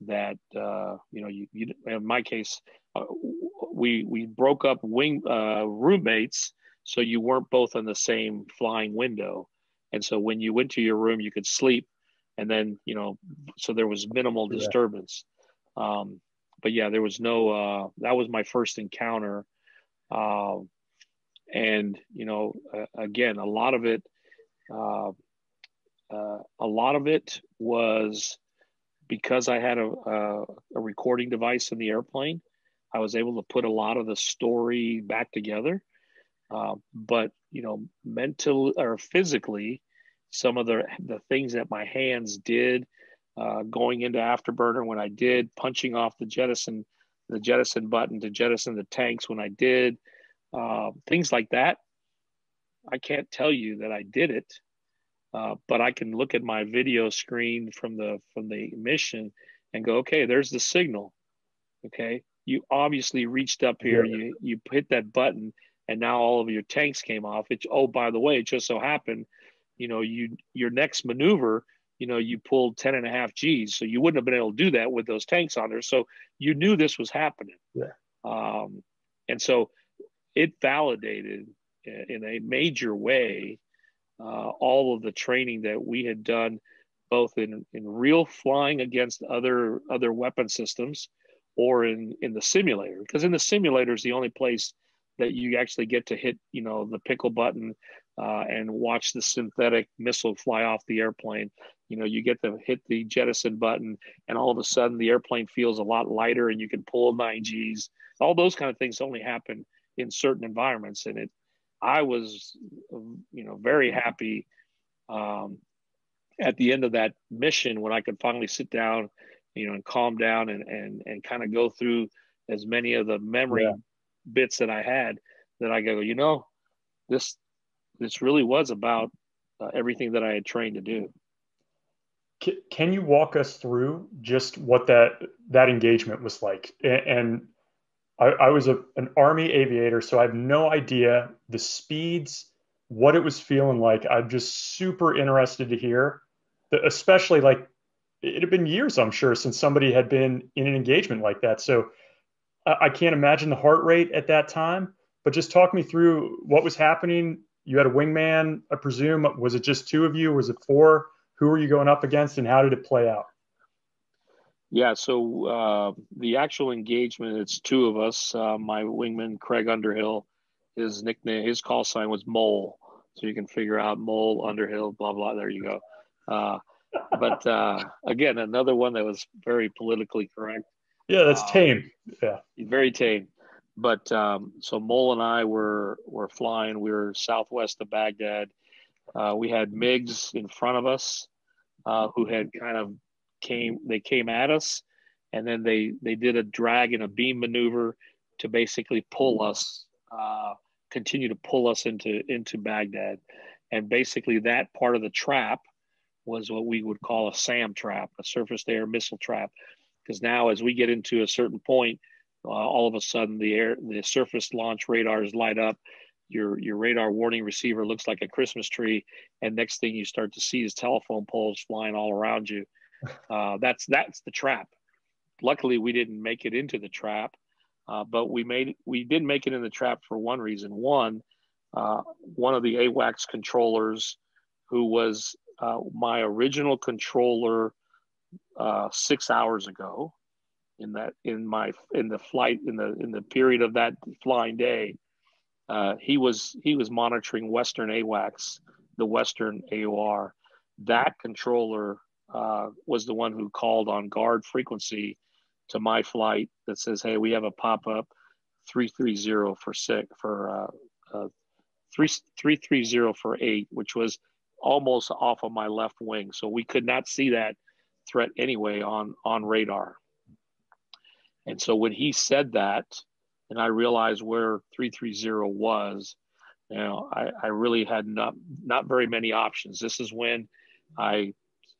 that you know, you in my case, we broke up wing roommates. So you weren't both in the same flying window. And so when you went to your room, you could sleep, and then, you know, so there was minimal disturbance. But yeah, there was no, that was my first encounter. And, you know, again, a lot of it was because I had a recording device in the airplane. I was able to put a lot of the story back together. But, you know, mentally or physically, some of the things that my hands did, going into afterburner when I did, punching off the jettison button to jettison the tanks when I did, things like that. I can't tell you that I did it, but I can look at my video screen from the mission and go, okay, there's the signal. Okay, you obviously reached up here, you hit that button, and now all of your tanks came off. It's, oh, by the way, it just so happened, you know, your next maneuver, you know, you pulled 10 and a half Gs. So you wouldn't have been able to do that with those tanks on there. So you knew this was happening. Yeah. And so it validated in a major way all of the training that we had done, both in real flying against other weapon systems, or in the simulator. Because in the simulator is the only place that you actually get to hit, you know, the pickle button and watch the synthetic missile fly off the airplane. You know, you get to hit the jettison button, and all of a sudden the airplane feels a lot lighter, and you can pull 9 Gs. All those kind of things only happen in certain environments. And I was, you know, very happy at the end of that mission when I could finally sit down, you know, and calm down and kind of go through as many of the memory bits that I had, that I go, you know, this really was about everything that I had trained to do. Can you walk us through just what that engagement was like? And I was an Army aviator, so I have no idea the speeds, what it was feeling like. I'm just super interested to hear, especially like it had been years, I'm sure, since somebody had been in an engagement like that. So I can't imagine the heart rate at that time, but just talk me through what was happening. You had a wingman, I presume. Was it just two of you? Was it four? Who were you going up against, and how did it play out? Yeah, so the actual engagement, it's two of us. My wingman, Craig Underhill, his nickname, his call sign was Mole. So you can figure out Mole, Underhill, blah, blah, there you go. But again, another one that was very politically correct. Yeah, that's tame. Yeah, very tame. But so Mole and I were flying. We were southwest of Baghdad. We had MiGs in front of us who had kind of came at us, and then they did a drag and a beam maneuver to basically pull us, continue to pull us into Baghdad. And basically that part of the trap was what we would call a SAM trap, a surface to air missile trap. Because now as we get into a certain point, all of a sudden the surface launch radars light up. Your radar warning receiver looks like a Christmas tree, and next thing you start to see is telephone poles flying all around you. That's the trap. Luckily, we didn't make it into the trap, but we did make it in the trap for one reason. One of the AWACS controllers, who was my original controller 6 hours ago, in the period of that flying day. He was monitoring Western AWACS, the Western AOR. That controller was the one who called on guard frequency to my flight that says, "Hey, we have a pop up 330 for 330 for 8," which was almost off of my left wing, so we could not see that threat anyway on radar. And so when he said that, and I realized where 330 was, you know, I really had not very many options. This is when I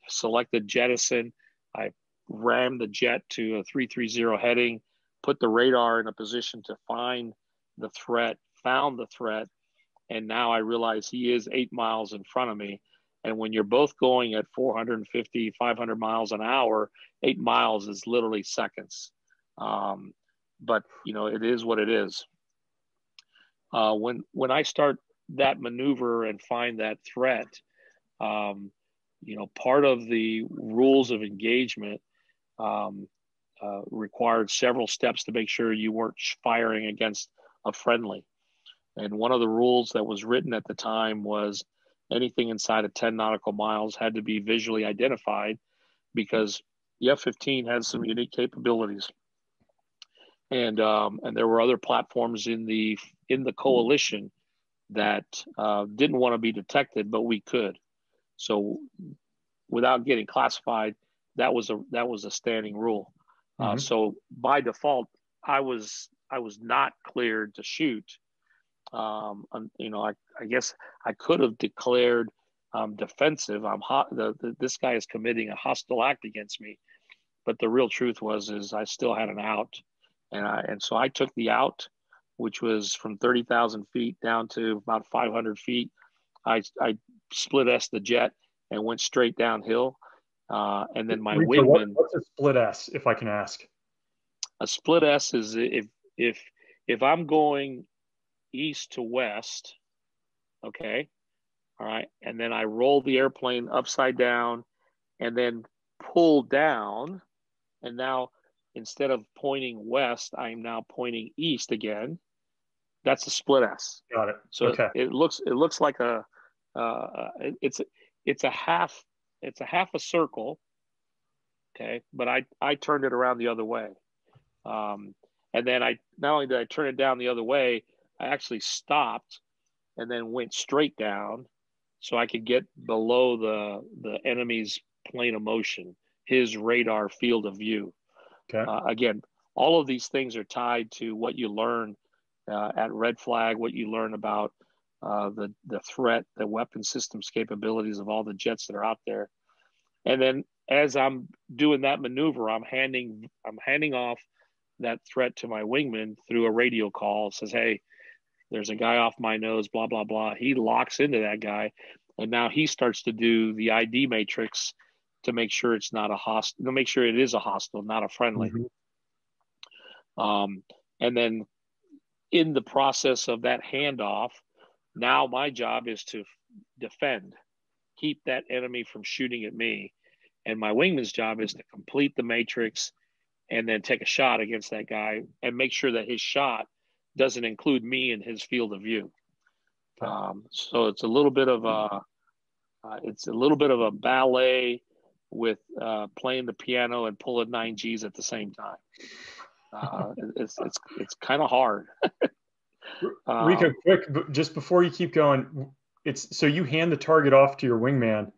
selected jettison. I rammed the jet to a 330 heading, put the radar in a position to find the threat, found the threat, and now I realize he is 8 miles in front of me. And when you're both going at 450, 500 miles an hour, 8 miles is literally seconds. But you know, it is what it is. When I start that maneuver and find that threat, you know, part of the rules of engagement required several steps to make sure you weren't firing against a friendly. And one of the rules that was written at the time was anything inside of 10 nautical miles had to be visually identified, because the F-15 has some unique capabilities. And there were other platforms in the coalition that didn't want to be detected, but we could. So, without getting classified, that was a standing rule. Mm-hmm. So by default, I was not cleared to shoot. You know, I guess I could have declared defensive. This guy is committing a hostile act against me, but the real truth was I still had an out. And so I took the out, which was from 30,000 feet down to about 500 feet. I split S the jet and went straight downhill. And then my wingman. What's a split S, if I can ask? A split S is if I'm going east to west, okay, all right, and then I roll the airplane upside down and then pull down, and now, instead of pointing west, I am now pointing east again. That's a split S. Got it. So okay. It looks like it's a half a circle. Okay, but I turned it around the other way, and then I not only did I turn it down the other way, I actually stopped and then went straight down, so I could get below the enemy's plane of motion, his radar field of view. Okay. Again, all of these things are tied to what you learn at Red Flag, what you learn about the threat, the weapon systems capabilities of all the jets that are out there. And then as I'm doing that maneuver, I'm handing off that threat to my wingman through a radio call. It says, "Hey, there's a guy off my nose, blah, blah, blah." He locks into that guy, and now he starts to do the ID matrix to make sure it's not a hostile, to make sure it is a hostile, not a friendly. Mm-hmm. And then in the process of that handoff, now my job is to defend, keep that enemy from shooting at me. And my wingman's job is to complete the matrix and then take a shot against that guy and make sure that his shot doesn't include me in his field of view. So it's a little bit of a ballet with playing the piano and pulling 9Gs at the same time. It's kind of hard. Rico, quick, just before you keep going, so you hand the target off to your wingman.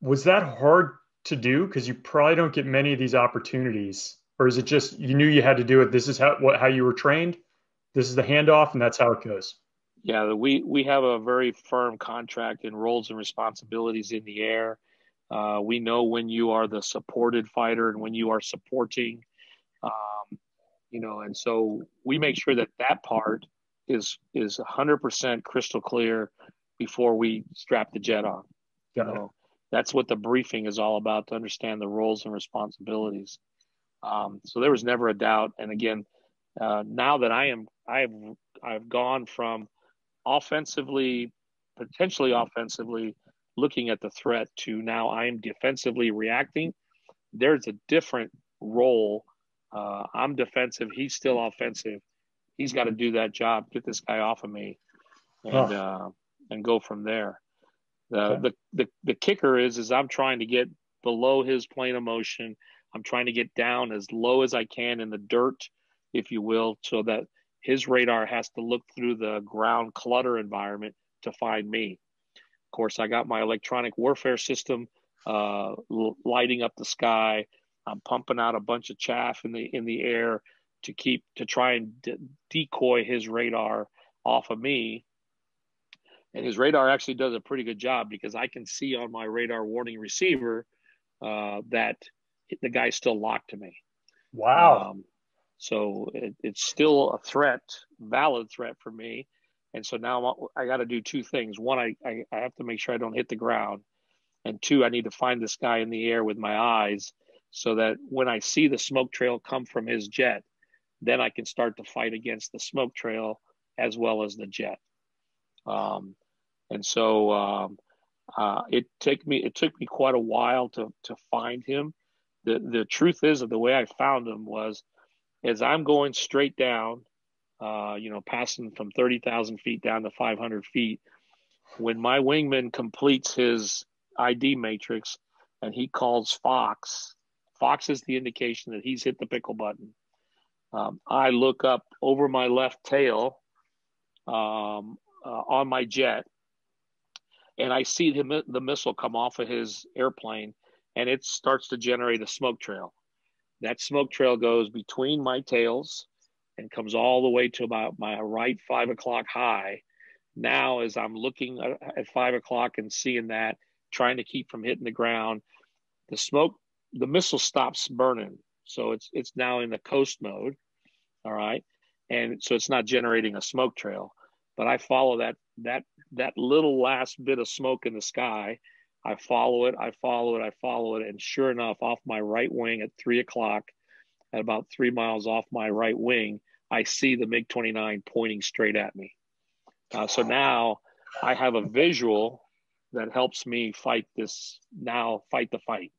Was that hard to do? Because you probably don't get many of these opportunities, or is it just you knew you had to do it? This is how you were trained. This is the handoff, and that's how it goes. Yeah, we have a very firm contract in roles and responsibilities in the air. We know when you are the supported fighter and when you are supporting, and so we make sure that that part is 100% crystal clear before we strap the jet on. So that's what the briefing is all about, to understand the roles and responsibilities. So there was never a doubt. And again, now that I've gone from offensively, potentially offensively, looking at the threat to now I'm defensively reacting. There's a different role. I'm defensive. He's still offensive. He's got to do that job, get this guy off of me, and go from there. The kicker is I'm trying to get below his plane of motion. I'm trying to get down as low as I can in the dirt, if you will, so that his radar has to look through the ground clutter environment to find me. Of course, I got my electronic warfare system lighting up the sky. I'm pumping out a bunch of chaff in the air to try and decoy his radar off of me. And his radar actually does a pretty good job, because I can see on my radar warning receiver that the guy's still locked to me. Wow. So it's still a threat, valid threat for me. And so now I got to do two things. One, I have to make sure I don't hit the ground. And two, I need to find this guy in the air with my eyes, so that when I see the smoke trail come from his jet, then I can start to fight against the smoke trail as well as the jet. It took me quite a while to find him. The truth is that the way I found him was, as I'm going straight down, passing from 30,000 feet down to 500 feet, when my wingman completes his ID matrix and he calls Fox, Fox is the indication that he's hit the pickle button. I look up over my left tail on my jet, and I see the missile come off of his airplane, and it starts to generate a smoke trail. That smoke trail goes between my tails and comes all the way to about my right 5 o'clock high. Now, as I'm looking at 5 o'clock and seeing that, trying to keep from hitting the ground, the missile stops burning. So it's now in the coast mode. All right. And so it's not generating a smoke trail, but I follow that little last bit of smoke in the sky. I follow it. And sure enough, off my right wing at 3 o'clock, at about 3 miles off my right wing, I see the MiG-29 pointing straight at me. So now I have a visual that helps me fight the fight.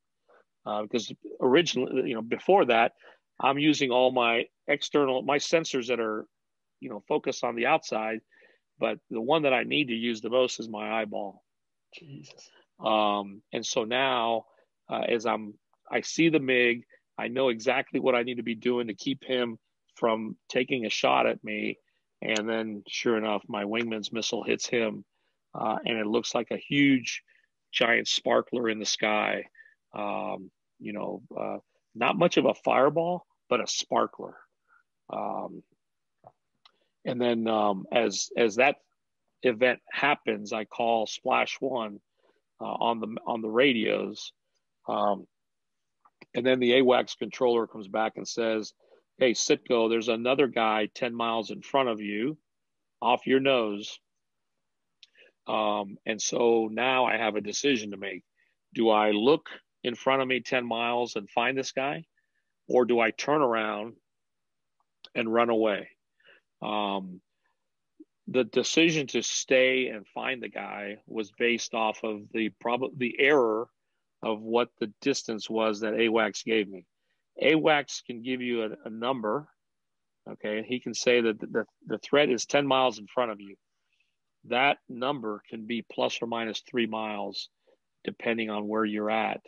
Because originally, before that, I'm using all my sensors that are, focused on the outside, but the one that I need to use the most is my eyeball. Jesus. And so now, I see the MiG, I know exactly what I need to be doing to keep him from taking a shot at me. And then sure enough, my wingman's missile hits him. And it looks like a huge giant sparkler in the sky. Not much of a fireball, but a sparkler. And then, as that event happens, I call Splash One, on the radios. And then the AWACS controller comes back and says, "Hey, Sitco, there's another guy 10 miles in front of you, off your nose." And so now I have a decision to make. Do I look in front of me 10 miles and find this guy, or do I turn around and run away? The decision to stay and find the guy was based off of the error of what the distance was that AWACS gave me. AWACS can give you a number, okay, and he can say that the threat is 10 miles in front of you. That number can be plus or minus 3 miles, depending on where you're at.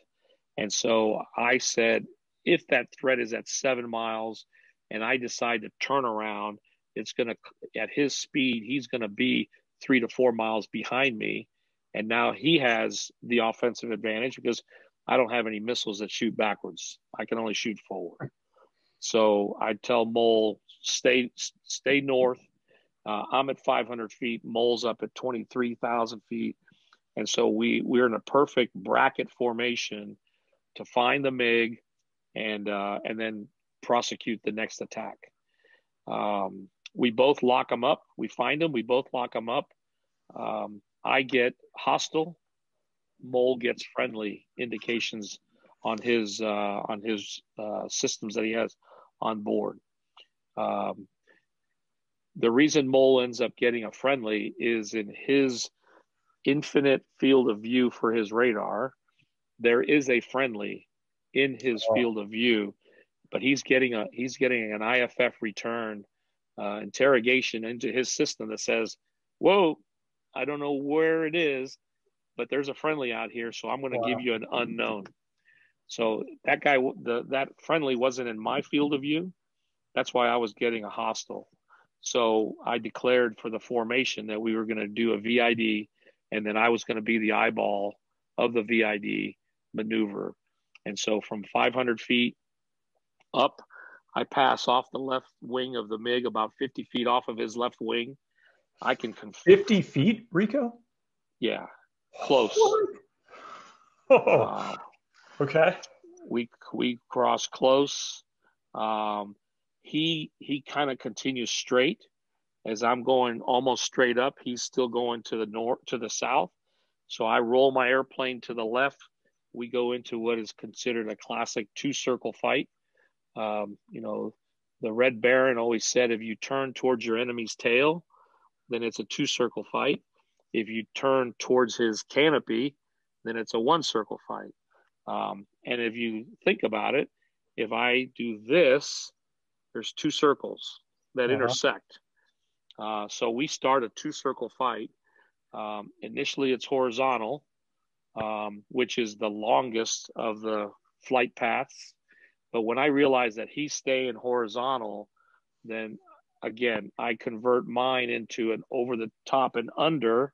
And so I said, if that threat is at 7 miles and I decide to turn around, it's going to, at his speed, he's going to be 3 to 4 miles behind me. And now he has the offensive advantage because I don't have any missiles that shoot backwards. I can only shoot forward. So I tell Mole, stay north. I'm at 500 feet. Mole's up at 23,000 feet. And so we're in a perfect bracket formation to find the MiG and then prosecute the next attack. We both lock them up. We find them. We both lock them up. I get hostile. Mole gets friendly indications on his systems that he has on board. The reason Mole ends up getting a friendly is in his infinite field of view for his radar, there is a friendly in his field of view, but he's getting an IFF return interrogation into his system that says, whoa, I don't know where it is, but there's a friendly out here, so I'm going to give you an unknown. So that guy, that friendly wasn't in my field of view. That's why I was getting a hostile. So I declared for the formation that we were going to do a VID, and then I was going to be the eyeball of the VID maneuver. And so from 500 feet up, I pass off the left wing of the MiG about 50 feet off of his left wing. I can confirm. 50 feet, Rico? Yeah. Close. Okay. We cross close. He kind of continues straight as I'm going almost straight up. He's still going to the north, to the south. So I roll my airplane to the left. We go into what is considered a classic two-circle fight. You know, the Red Baron always said, if you turn towards your enemy's tail, then it's a two-circle fight. If you turn towards his canopy, then it's a one-circle fight. And if you think about it, if I do this, there's two circles that intersect. So we start a two-circle fight. Initially, it's horizontal, which is the longest of the flight paths. But when I realize that he's staying horizontal, then, again, I convert mine into an over-the-top and under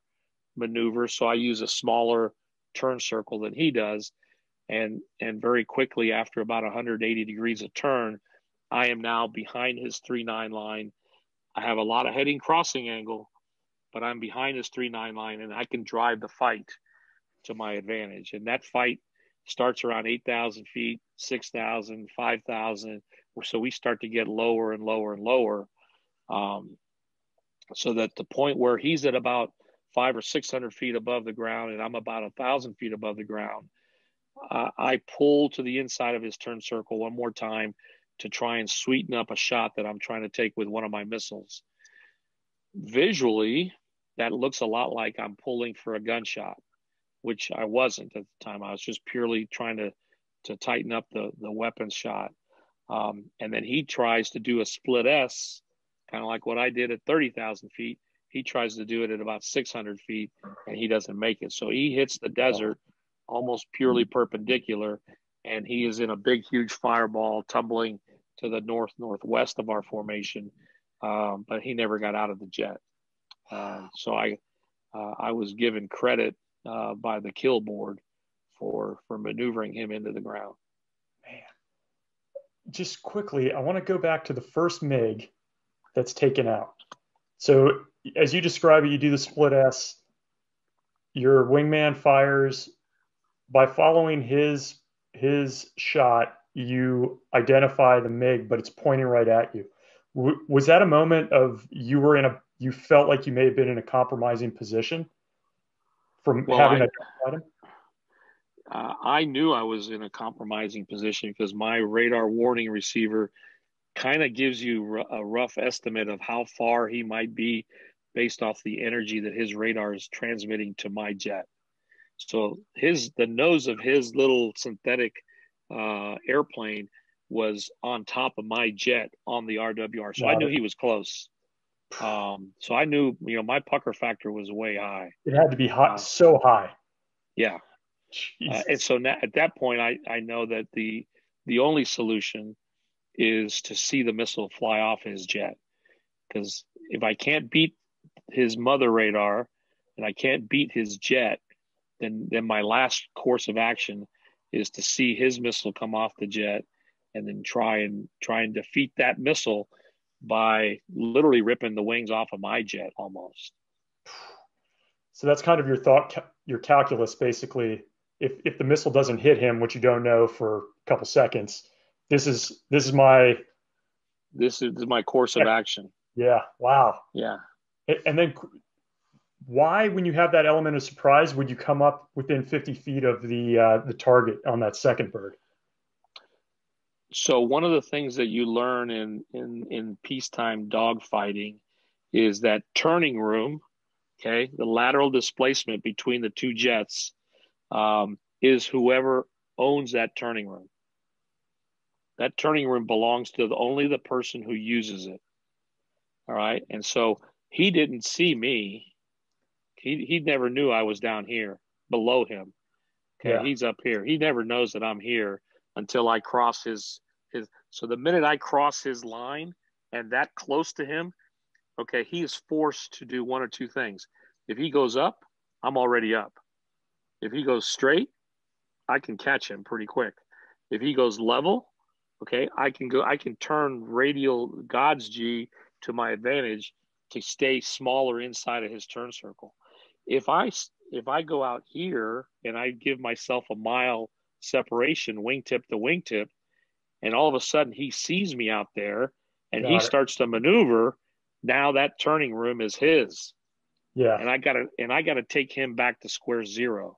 maneuver, so I use a smaller turn circle than he does, and very quickly, after about 180 degrees of turn, I am now behind his 3-9 line. I have a lot of heading crossing angle, but I'm behind his 3-9 line, and I can drive the fight to my advantage. And that fight starts around 8,000 feet, 6,000, 5,000, so we start to get lower and lower and lower, so that the point where he's at about 500 or 600 feet above the ground and I'm about 1,000 feet above the ground, I pull to the inside of his turn circle one more time to try and sweeten up a shot that I'm trying to take with one of my missiles. Visually, that looks a lot like I'm pulling for a gunshot, which I wasn't at the time. I was just purely trying to tighten up the weapon shot. And then he tries to do a split S, kind of like what I did at 30,000 feet. He tries to do it at about 600 feet, and he doesn't make it. So he hits the desert almost purely perpendicular, and he is in a big, huge fireball tumbling to the north-northwest of our formation, but he never got out of the jet. So I was given credit by the kill board for maneuvering him into the ground. Man. Just quickly, I want to go back to the first MiG that's taken out. So as you describe it, you do the split S, your wingman fires. By following his shot, you identify the MiG, but it's pointing right at you. Was that a moment of you felt like you may have been in a compromising position from having identified him? I knew I was in a compromising position because my radar warning receiver kind of gives you a rough estimate of how far he might be based off the energy that his radar is transmitting to my jet. So the nose of his little synthetic airplane was on top of my jet on the RWR. So I knew he was close. So I knew, my pucker factor was way high. It had to be so high. Yeah. And so now, at that point, I know that the only solution is to see the missile fly off his jet. Because if I can't beat his mother radar and I can't beat his jet, then my last course of action is to see his missile come off the jet and then try and defeat that missile by literally ripping the wings off of my jet almost. So that's kind of your thought, your calculus, basically. If the missile doesn't hit him, which you don't know for a couple seconds, this is my course of action. Yeah. Wow. Yeah. And then why, when you have that element of surprise, would you come up within 50 feet of the target on that second bird? So one of the things that you learn in peacetime dogfighting is that turning room, okay, the lateral displacement between the two jets, is whoever owns that turning room. That turning room belongs to only the person who uses it. All right. And so he didn't see me. He never knew I was down here below him. Okay. Yeah. He's up here. He never knows that I'm here until I cross his. So the minute I cross his line and that close to him, okay, he is forced to do one or two things. If he goes up, I'm already up. If he goes straight, I can catch him pretty quick. If he goes level, okay, I can turn radial God's G to my advantage to stay smaller inside of his turn circle. If I go out here and I give myself a mile separation wingtip to wingtip, and all of a sudden he sees me out there and he starts to maneuver, now that turning room is his. Yeah. And I gotta take him back to square zero.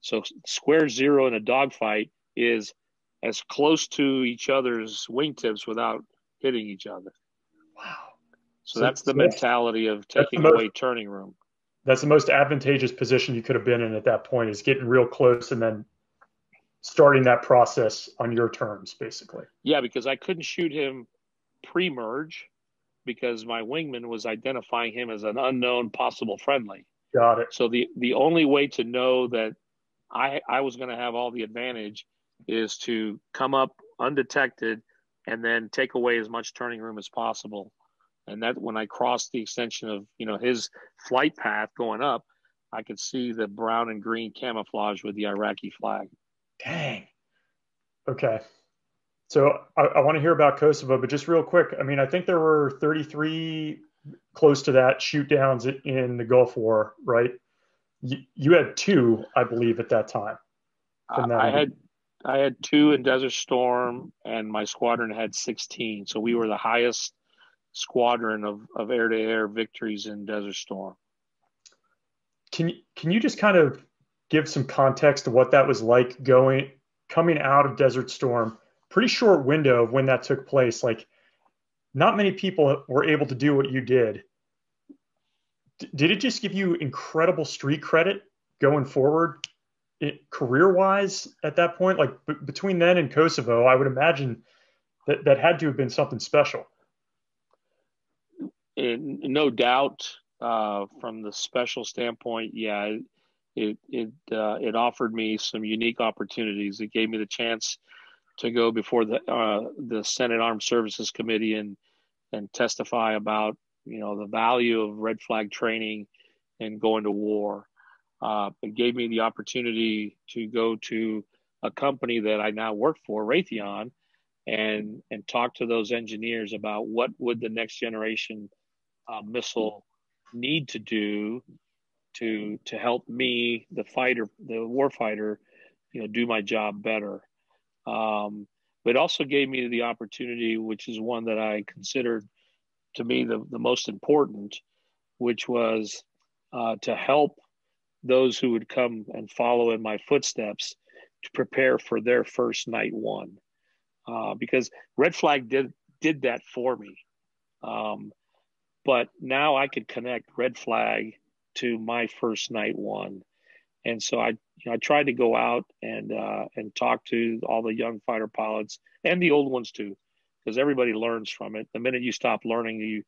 So square zero in a dogfight is as close to each other's wingtips without hitting each other. Wow. So that's the mentality of taking away turning room. That's the most advantageous position you could have been in at that point, is getting real close and then starting that process on your terms, basically. Yeah, because I couldn't shoot him pre-merge because my wingman was identifying him as an unknown possible friendly. Got it. So the only way to know that I was going to have all the advantage is to come up undetected and then take away as much turning room as possible. And that when I crossed the extension of, you know, his flight path going up, I could see the brown and green camouflage with the Iraqi flag. Dang. Okay. So I want to hear about Kosovo, but just real quick. I mean, I think there were 33 close to that shoot downs in the Gulf War, right? You had two, I believe, at that time. I had two in Desert Storm, and my squadron had 16. So we were the highest squadron of air-to-air victories in Desert Storm. Can you just kind of give some context to what that was like coming out of Desert Storm? Pretty short window of when that took place. Like, not many people were able to do what you did. Did it just give you incredible street credit going forward? Career-wise at that point, like between then and Kosovo, I would imagine that had to have been something special. And no doubt, from the special standpoint, yeah, it offered me some unique opportunities. It gave me the chance to go before the Senate Armed Services Committee and testify about, you know, the value of red flag training and going to war. It gave me the opportunity to go to a company that I now work for, Raytheon, and talk to those engineers about what would the next generation missile need to do to help me, the warfighter, you know, do my job better. But it also gave me the opportunity, which is one that I considered to be the most important, which was to help those who would come and follow in my footsteps to prepare for their first night one, because Red Flag did that for me. But now I could connect Red Flag to my first night one. And so I tried to go out and talk to all the young fighter pilots and the old ones too, because everybody learns from it. The minute you stop learning,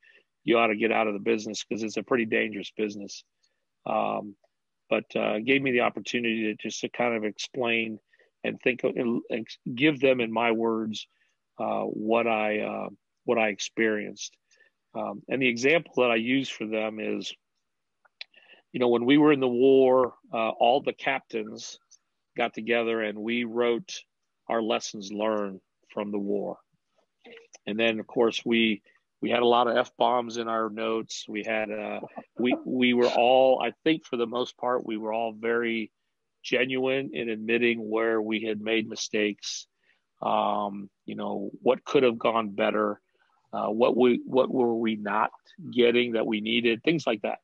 you ought to get out of the business, because it's a pretty dangerous business. but gave me the opportunity to just to kind of explain and think and give them in my words what I experienced. And the example that I use for them is, you know, when we were in the war, all the captains got together and we wrote our lessons learned from the war. And then, of course, we had a lot of F-bombs in our notes. We had we were all, I think for the most part, we were all very genuine in admitting where we had made mistakes. You know, what could have gone better, what were we not getting that we needed, things like that.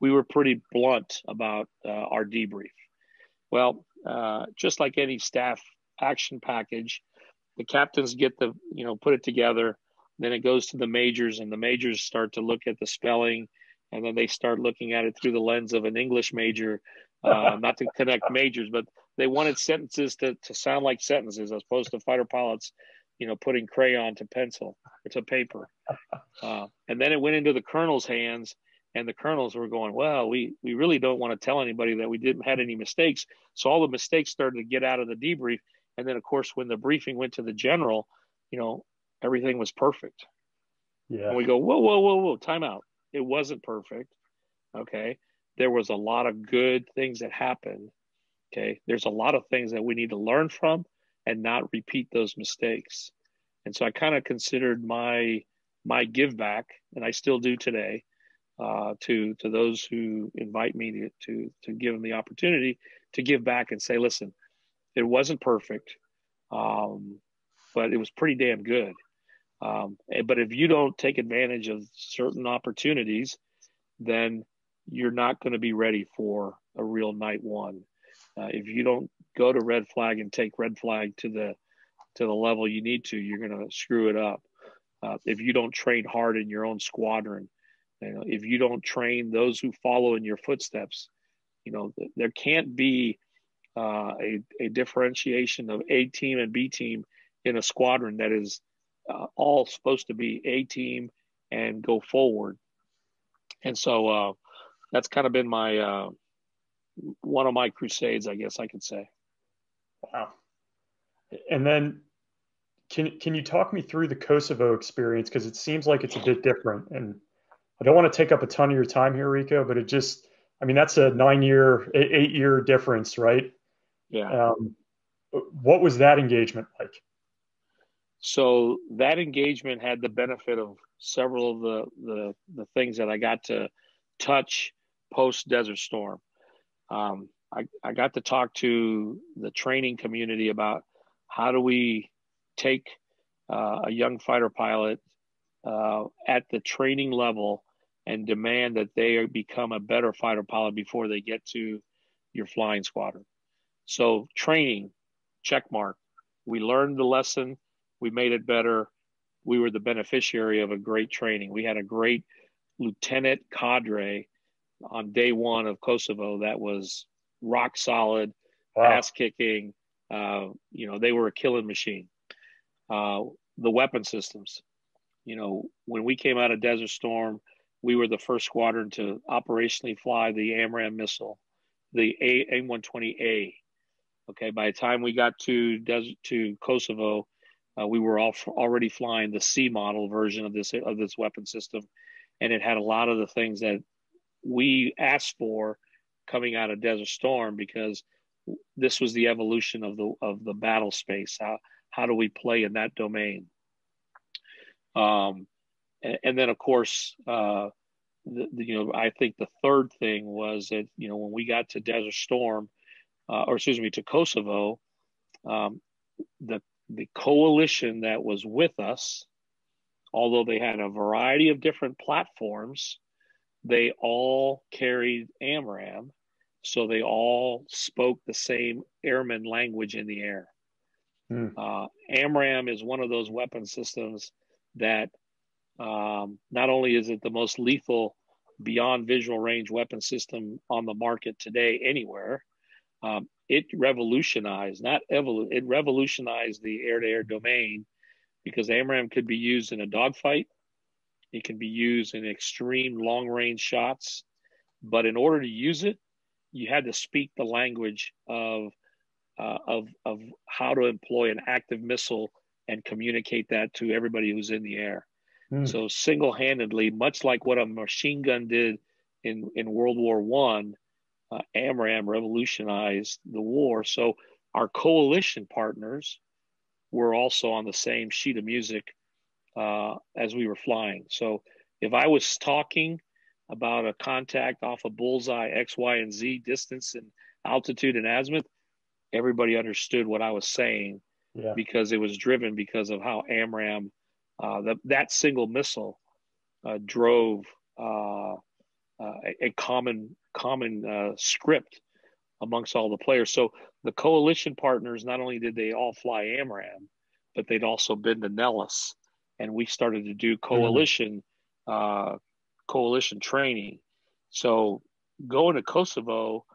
We were pretty blunt about our debrief. Well, just like any staff action package, the captains get the, you know, put it together. Then it goes to the majors, and the majors start to look at the spelling, and then they start looking at it through the lens of an English major, not to connect majors, but they wanted sentences to sound like sentences as opposed to fighter pilots, you know, putting crayon to pencil, to paper. And then it went into the colonel's hands, and the colonels were going, well, we really don't want to tell anybody that we didn't had any mistakes. So all the mistakes started to get out of the debrief. And then, of course, when the briefing went to the general, you know, everything was perfect. Yeah. And we go, whoa, whoa, whoa, whoa, time out. It wasn't perfect. Okay. There was a lot of good things that happened. Okay. There's a lot of things that we need to learn from and not repeat those mistakes. And so I kind of considered my give back, and I still do today, to those who invite me to give them the opportunity to give back and say, listen, it wasn't perfect. But it was pretty damn good. But if you don't take advantage of certain opportunities, then you're not going to be ready for a real night one. If you don't go to Red Flag and take Red Flag to the level you need to, you're going to screw it up. If you don't train hard in your own squadron, you know, if you don't train those who follow in your footsteps, you know, there can't be a differentiation of A team and B team in a squadron that is all supposed to be A team and go forward. And so that's kind of been my, one of my crusades, I guess I could say. Wow. And then can you talk me through the Kosovo experience? Cause it seems like it's a bit different, and I don't want to take up a ton of your time here, Rico, but it just, I mean, that's a 8 year difference, right? Yeah. What was that engagement like? So that engagement had the benefit of several of the things that I got to touch post Desert Storm. I got to talk to the training community about how do we take a young fighter pilot at the training level and demand that they become a better fighter pilot before they get to your flying squadron. So training, check mark. We learned the lesson. We made it better. We were the beneficiary of a great training. We had a great lieutenant cadre on day one of Kosovo that was rock solid, wow, ass kicking. You know, they were a killing machine. The weapon systems. You know, when we came out of Desert Storm, we were the first squadron to operationally fly the AMRAAM missile, the A-120A. Okay, by the time we got to Kosovo, we were already flying the C model version of this weapon system, and it had a lot of the things that we asked for coming out of Desert Storm, because this was the evolution of the battle space. How do we play in that domain? And then, of course, you know, I think the third thing was that, you know, when we got to Desert Storm, to Kosovo, the coalition that was with us, although they had a variety of different platforms, they all carried AMRAAM. So they all spoke the same airman language in the air. Mm. AMRAAM is one of those weapon systems that not only is it the most lethal beyond visual range weapon system on the market today anywhere, it revolutionized, it revolutionized the air-to-air domain, because AMRAAM could be used in a dogfight. It can be used in extreme long-range shots. But in order to use it, you had to speak the language of how to employ an active missile and communicate that to everybody who's in the air. Mm. So single-handedly, much like what a machine gun did in World War One, AMRAAM revolutionized the war. So our coalition partners were also on the same sheet of music as we were flying. So if I was talking about a contact off a bullseye, X, Y, and Z, distance and altitude and azimuth, everybody understood what I was saying, yeah, because it was driven because of how AMRAAM, that single missile drove a common script amongst all the players. So the coalition partners, not only did they all fly AMRAAM, but they'd also been to Nellis, and we started to do coalition training. So going to Kosovo,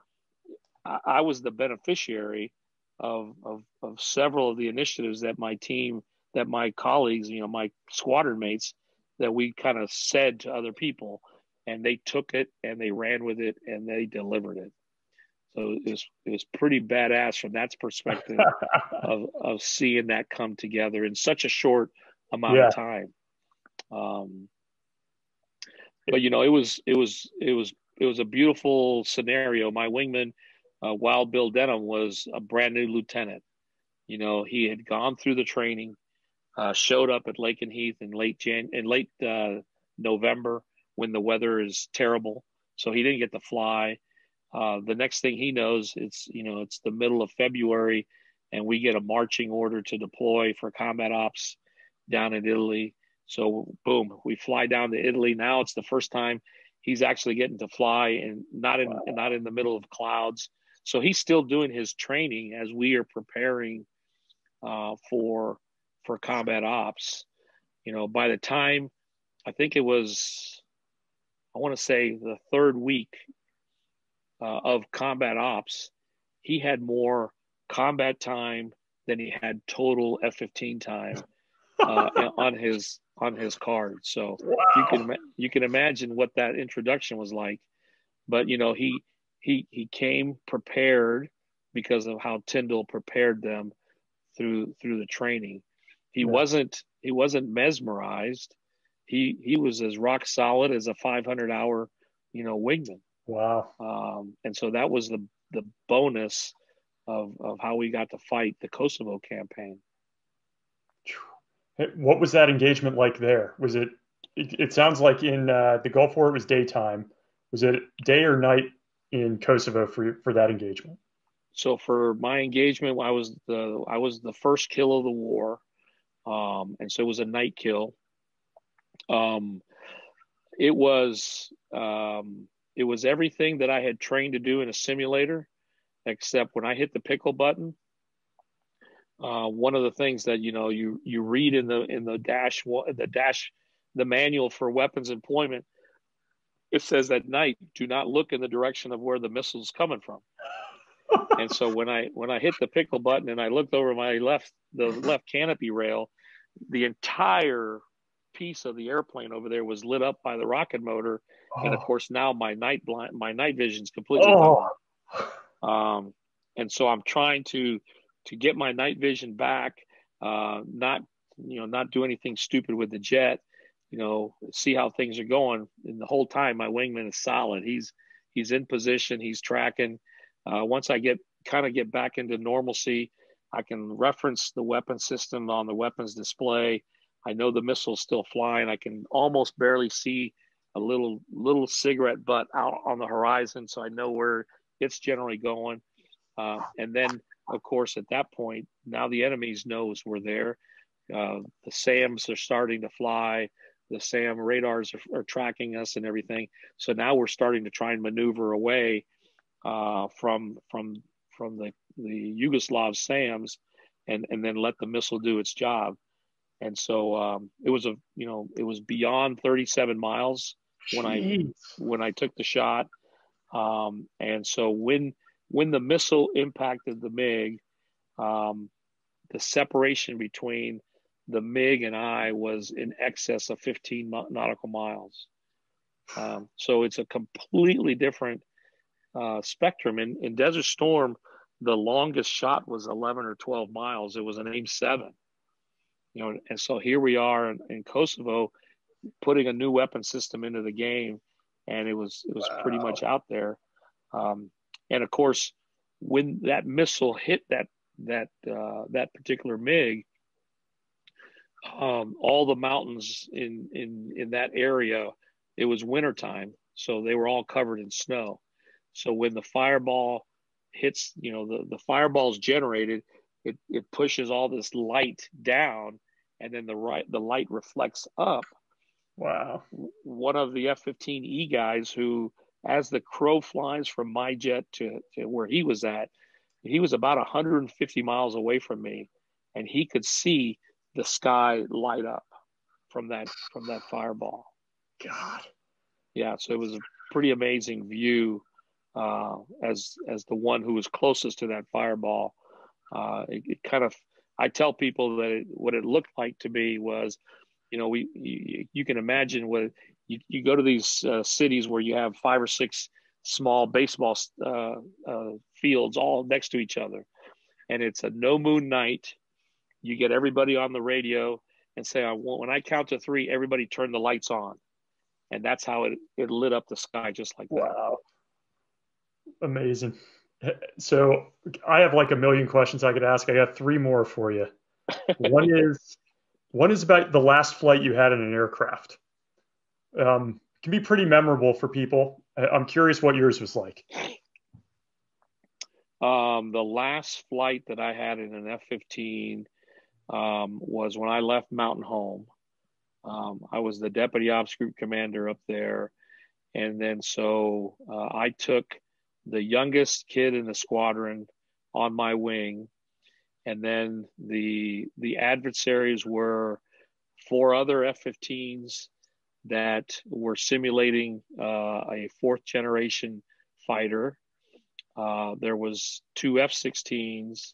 I was the beneficiary of several of the initiatives that my team, that my colleagues, you know, my squadron mates, that we kind of said to other people, and they took it and they ran with it and they delivered it. So it was pretty badass from that perspective of seeing that come together in such a short amount of time. But you know, it was a beautiful scenario. My wingman, Wild Bill Denham, was a brand new lieutenant. You know, he had gone through the training, showed up at Lake and Heath in late November when the weather is terrible, so he didn't get to fly. The next thing he knows, it's the middle of February, and we get a marching order to deploy for combat ops down in Italy. So boom, we fly down to Italy. Now it's the first time he's actually getting to fly, and not in the middle of clouds. So he's still doing his training as we are preparing for combat ops. You know, by the time, I think it was, I want to say the third week of combat ops, he had more combat time than he had total F-15 time on his card. So wow, you can imagine what that introduction was like. But you know, he came prepared because of how Tyndall prepared them through the training. He wasn't mesmerized. He was as rock solid as a 500-hour, you know, wingman. Wow. And so that was the bonus of how we got to fight the Kosovo campaign. What was that engagement like there? Was it, it sounds like in the Gulf War, it was daytime. Was it day or night in Kosovo for that engagement? So for my engagement, I was the first kill of the war. And so it was a night kill. It was everything that I had trained to do in a simulator, except when I hit the pickle button, one of the things that, you know, you read in the manual for weapons employment, it says at night, do not look in the direction of where the missile's coming from. And so when I hit the pickle button and I looked over my left canopy rail, the entire piece of the airplane over there was lit up by the rocket motor. Oh. And of course now my night vision's completely gone. And so I'm trying to get my night vision back, not do anything stupid with the jet, you know, see how things are going. And the whole time my wingman is solid. He's in position, he's tracking. Once I get back into normalcy, I can reference the weapon system on the weapons display. I know the missile's still flying. I can almost barely see a little cigarette butt out on the horizon, so I know where it's generally going. And then, of course, at that point, now the enemy's knows we're there. The SAMs are starting to fly. The SAM radars are tracking us and everything. So now we're starting to try and maneuver away from the Yugoslav SAMs, and then let the missile do its job. And so it was beyond 37 miles when Jeez. when I took the shot. And so when the missile impacted the MiG, the separation between the MiG and I was in excess of 15 nautical miles. So it's a completely different spectrum. In Desert Storm, the longest shot was 11 or 12 miles. It was an AIM 7. You know, and so here we are in Kosovo, putting a new weapon system into the game, and it was wow. pretty much out there. And of course, when that missile hit that particular MiG, all the mountains in that area, it was wintertime, so they were all covered in snow. So when the fireball hits, you know, the fireball's generated, it pushes all this light down, and then the light reflects up. Wow. One of the F-15E guys who, as the crow flies from my jet to where he was at, he was about 150 miles away from me, and he could see the sky light up from that fireball. God. Yeah. So it was a pretty amazing view, as the one who was closest to that fireball. It kind of, I tell people that what it looked like to me was, you know, you can imagine what you go to these cities where you have 5 or 6 small baseball fields all next to each other, and it's a no moon night. You get everybody on the radio and say, when I count to 3, everybody turn the lights on, and that's how it lit up the sky just like that. Wow, amazing. So I have like a million questions I could ask. I got 3 more for you. One is about the last flight you had in an aircraft. Can be pretty memorable for people. I'm curious what yours was like. The last flight that I had in an F-15 was when I left Mountain Home. I was the deputy ops group commander up there. And then so I took the youngest kid in the squadron on my wing. And then the adversaries were 4 other F-15s that were simulating a 4th-generation fighter. There was 2 F-16s,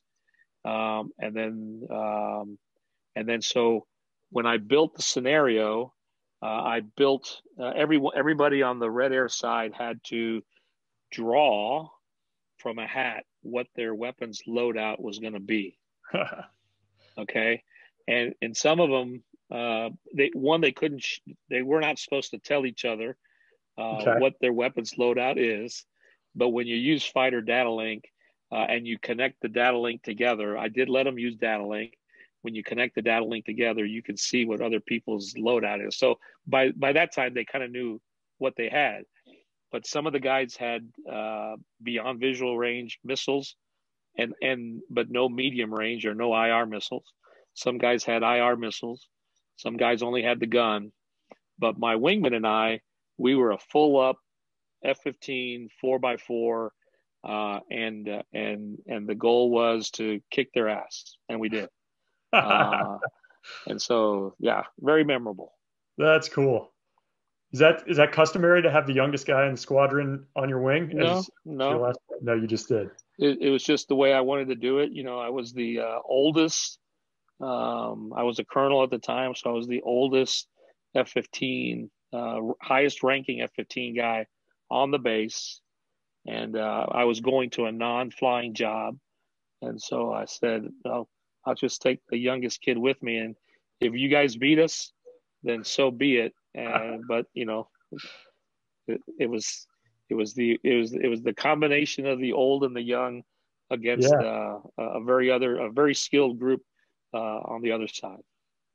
and then so when I built the scenario, I built everybody on the Red Air side had to draw from a hat what their weapons loadout was going to be. Okay. And some of them, they were not supposed to tell each other what their weapons loadout is. But when you use Fighter Data Link and you connect the data link together, I did let them use data link. When you connect the data link together, you can see what other people's loadout is. So by that time, they kind of knew what they had. But some of the guys had beyond visual range missiles, but no medium range or no IR missiles. Some guys had IR missiles. Some guys only had the gun. But my wingman and I, we were a full up F-15 4x4, and the goal was to kick their ass, and we did. And so, yeah, very memorable. That's cool. Is that customary to have the youngest guy in the squadron on your wing? No, you just did. It was just the way I wanted to do it. You know, I was the oldest. I was a colonel at the time, so I was the oldest F-15, highest ranking F-15 guy on the base. And I was going to a non-flying job. And so I said, well, I'll just take the youngest kid with me. And if you guys beat us, then so be it. But you know, it was the combination of the old and the young against a very skilled group on the other side.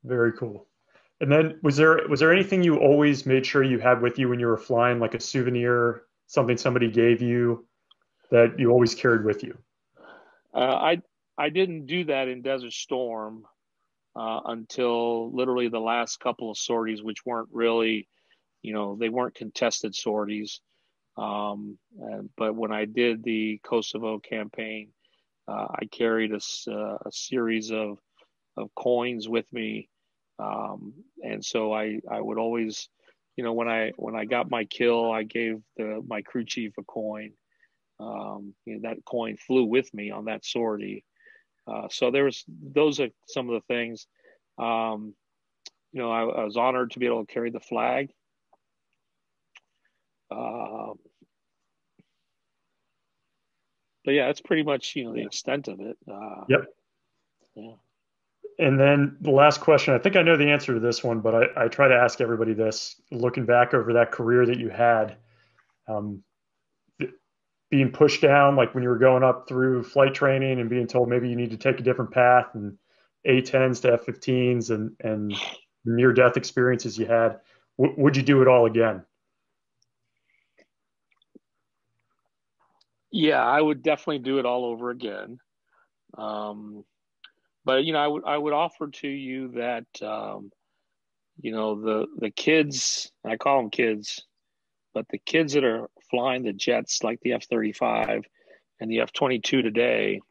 Very cool. And then was there anything you always made sure you had with you when you were flying, like a souvenir, something somebody gave you that you always carried with you? I didn't do that in Desert Storm. Until literally the last couple of sorties, which weren't really, you know, they weren't contested sorties. But when I did the Kosovo campaign, I carried a series of coins with me. And so I would always, you know, when I got my kill, I gave my crew chief a coin. You know, that coin flew with me on that sortie. So those are some of the things. You know, I was honored to be able to carry the flag. But yeah, that's pretty much, you know, the extent of it. Yep. Yeah. And then the last question, I think I know the answer to this one, but I try to ask everybody this, looking back over that career that you had, being pushed down, like when you were going up through flight training and being told maybe you need to take a different path, and A-10s to F-15s and near-death experiences you had, would you do it all again? Yeah, I would definitely do it all over again. But, you know, I would offer to you that, you know, the kids, I call them kids, but the kids that are flying the jets like the F-35 and the F-22 today,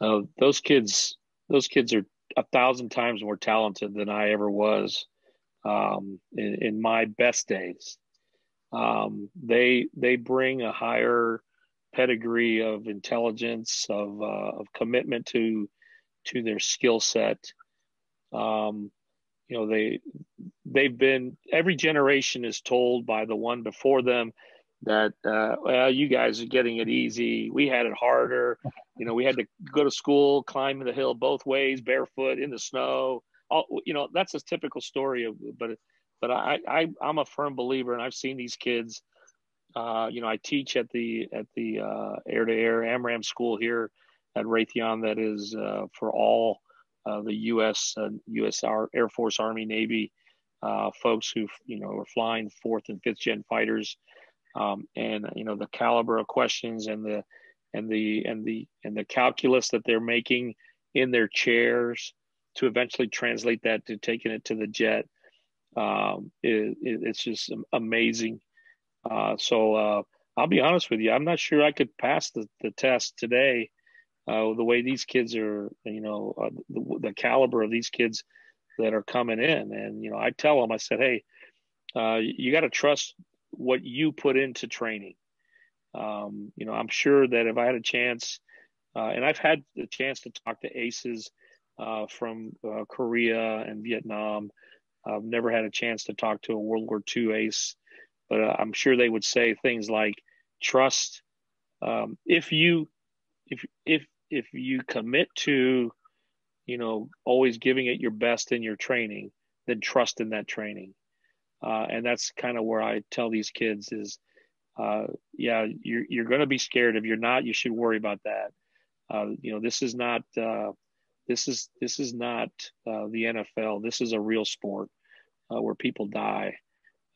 those kids are 1,000 times more talented than I ever was in my best days. They bring a higher pedigree of intelligence, of commitment to their skill set. You know, they've been, every generation is told by the one before them that, well, you guys are getting it easy. We had it harder. You know, we had to go to school, climb the hill both ways, barefoot in the snow. All, you know, that's a typical story of, but I'm a firm believer, and I've seen these kids. You know, I teach at the air-to-air AMRAAM school here at Raytheon that is for all the U.S. U.S. Air Force, Army, Navy folks who, you know, are flying 4th and 5th gen fighters, and you know the caliber of questions and the calculus that they're making in their chairs to eventually translate that to taking it to the jet. It's just amazing. So I'll be honest with you, I'm not sure I could pass the test today, the way these kids are, you know, the caliber of these kids that are coming in. And, you know, I tell them, I said, hey, you got to trust what you put into training. You know, I'm sure that if I had a chance, and I've had the chance to talk to aces from Korea and Vietnam. I've never had a chance to talk to a World War II ace, but I'm sure they would say things like, trust, if you commit to, you know, always giving it your best in your training, then trust in that training. And that's kind of where I tell these kids is, yeah, you're going to be scared. If you're not, you should worry about that. You know, this is not, this is not the NFL. This is a real sport where people die.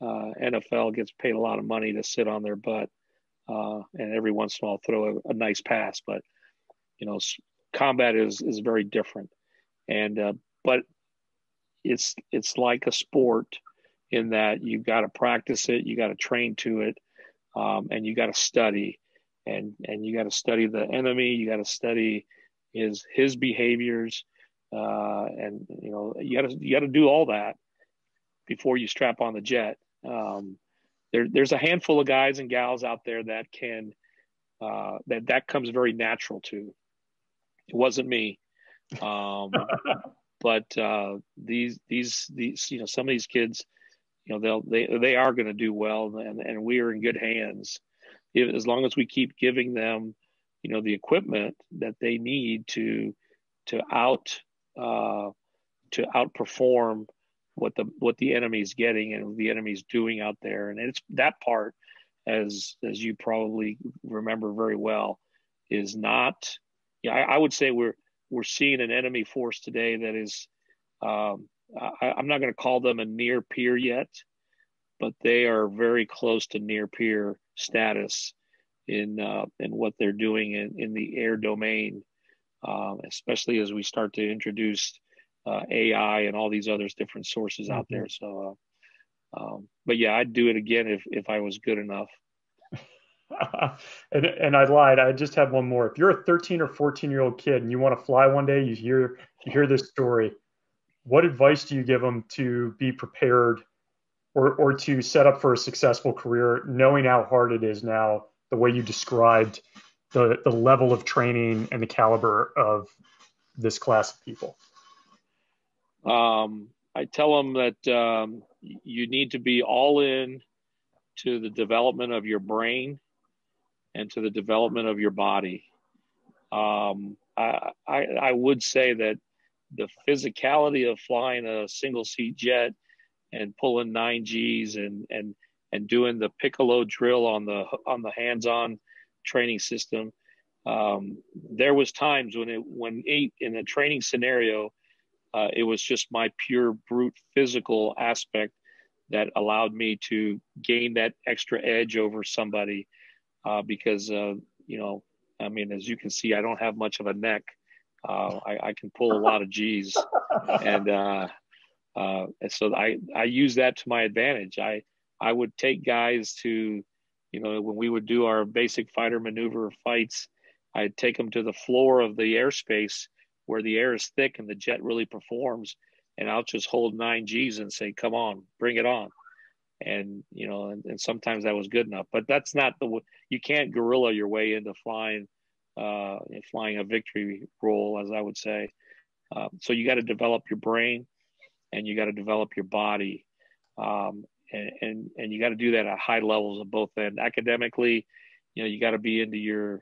NFL gets paid a lot of money to sit on their butt and every once in a while throw a nice pass. But, you know, combat is very different. And but it's like a sport in that you got to practice it, you got to train to it, and you got to study. And you got to study the enemy, you got to study his behaviors, and you know you gotta do all that before you strap on the jet. There's a handful of guys and gals out there that can that comes very natural to. It wasn't me, but these you know, some of these kids, you know, they are going to do well, and we are in good hands as long as we keep giving them, you know, the equipment that they need to outperform what the enemy's getting and what the enemy's doing out there. And it's that part, as you probably remember very well, is not. Yeah, I would say we're seeing an enemy force today that is. I'm not going to call them a near peer yet, but they are very close to near peer status in what they're doing in the air domain, especially as we start to introduce AI and all these other different sources out there. So, but yeah, I'd do it again if I was good enough. And I lied. I just have one more. If you're a 13 or 14-year-old kid and you want to fly one day, you hear this story, what advice do you give them to be prepared or to set up for a successful career, knowing how hard it is now? The way you described the level of training and the caliber of this class of people. I tell them that you need to be all in to the development of your brain and to the development of your body. I would say that the physicality of flying a single seat jet and pulling 9Gs and doing the piccolo drill on the hands-on training system. There was times in a training scenario, it was just my pure brute physical aspect that allowed me to gain that extra edge over somebody, because you know, I mean, as you can see, I don't have much of a neck. I can pull a lot of G's, and so I use that to my advantage. I would take guys to, you know, when we would do our basic fighter maneuver fights, I'd take them to the floor of the airspace where the air is thick and the jet really performs, and I'll just hold 9Gs and say, "Come on, bring it on," and you know, and sometimes that was good enough. But that's not you can't guerrilla your way into flying a victory role, as I would say. So you got to develop your brain, and you got to develop your body, and you got to do that at high levels of both end. Academically, you know, you got to be into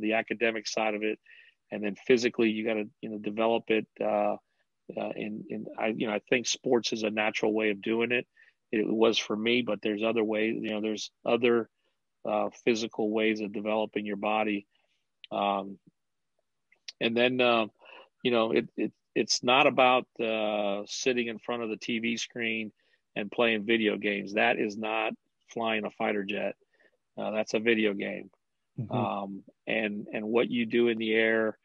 the academic side of it, and then physically, you got to develop it. I think sports is a natural way of doing it. It was for me, but there's other ways. You know, there's other physical ways of developing your body, and then it's not about sitting in front of the TV screen and playing video games. That is not flying a fighter jet. That's a video game. Mm-hmm. And what you do in the air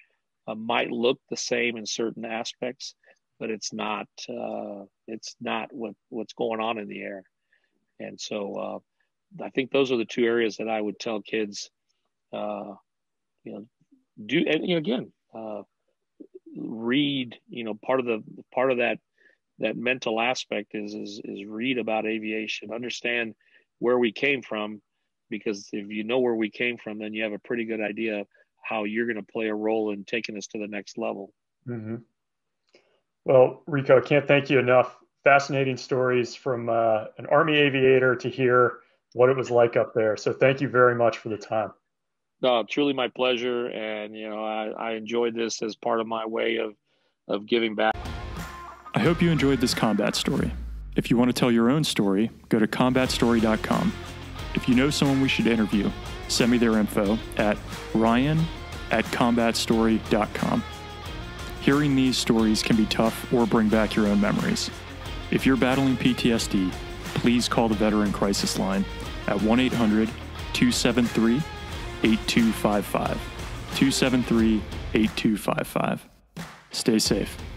might look the same in certain aspects, but it's not what's going on in the air. And so I think those are the two areas that I would tell kids, read, part of that mental aspect is read about aviation, understand where we came from, because if you know where we came from, then you have a pretty good idea how you're going to play a role in taking us to the next level. Mm-hmm. Well, Rico, I can't thank you enough. Fascinating stories from an Army aviator to hear what it was like up there. So thank you very much for the time. No, truly my pleasure. And, I enjoyed this as part of my way of giving back. I hope you enjoyed this combat story. If you want to tell your own story, go to combatstory.com. If you know someone we should interview, send me their info at ryan@combatstory.com. Hearing these stories can be tough or bring back your own memories. If you're battling PTSD, please call the Veteran Crisis Line at 1-800-273-8255. 273-8255. Stay safe.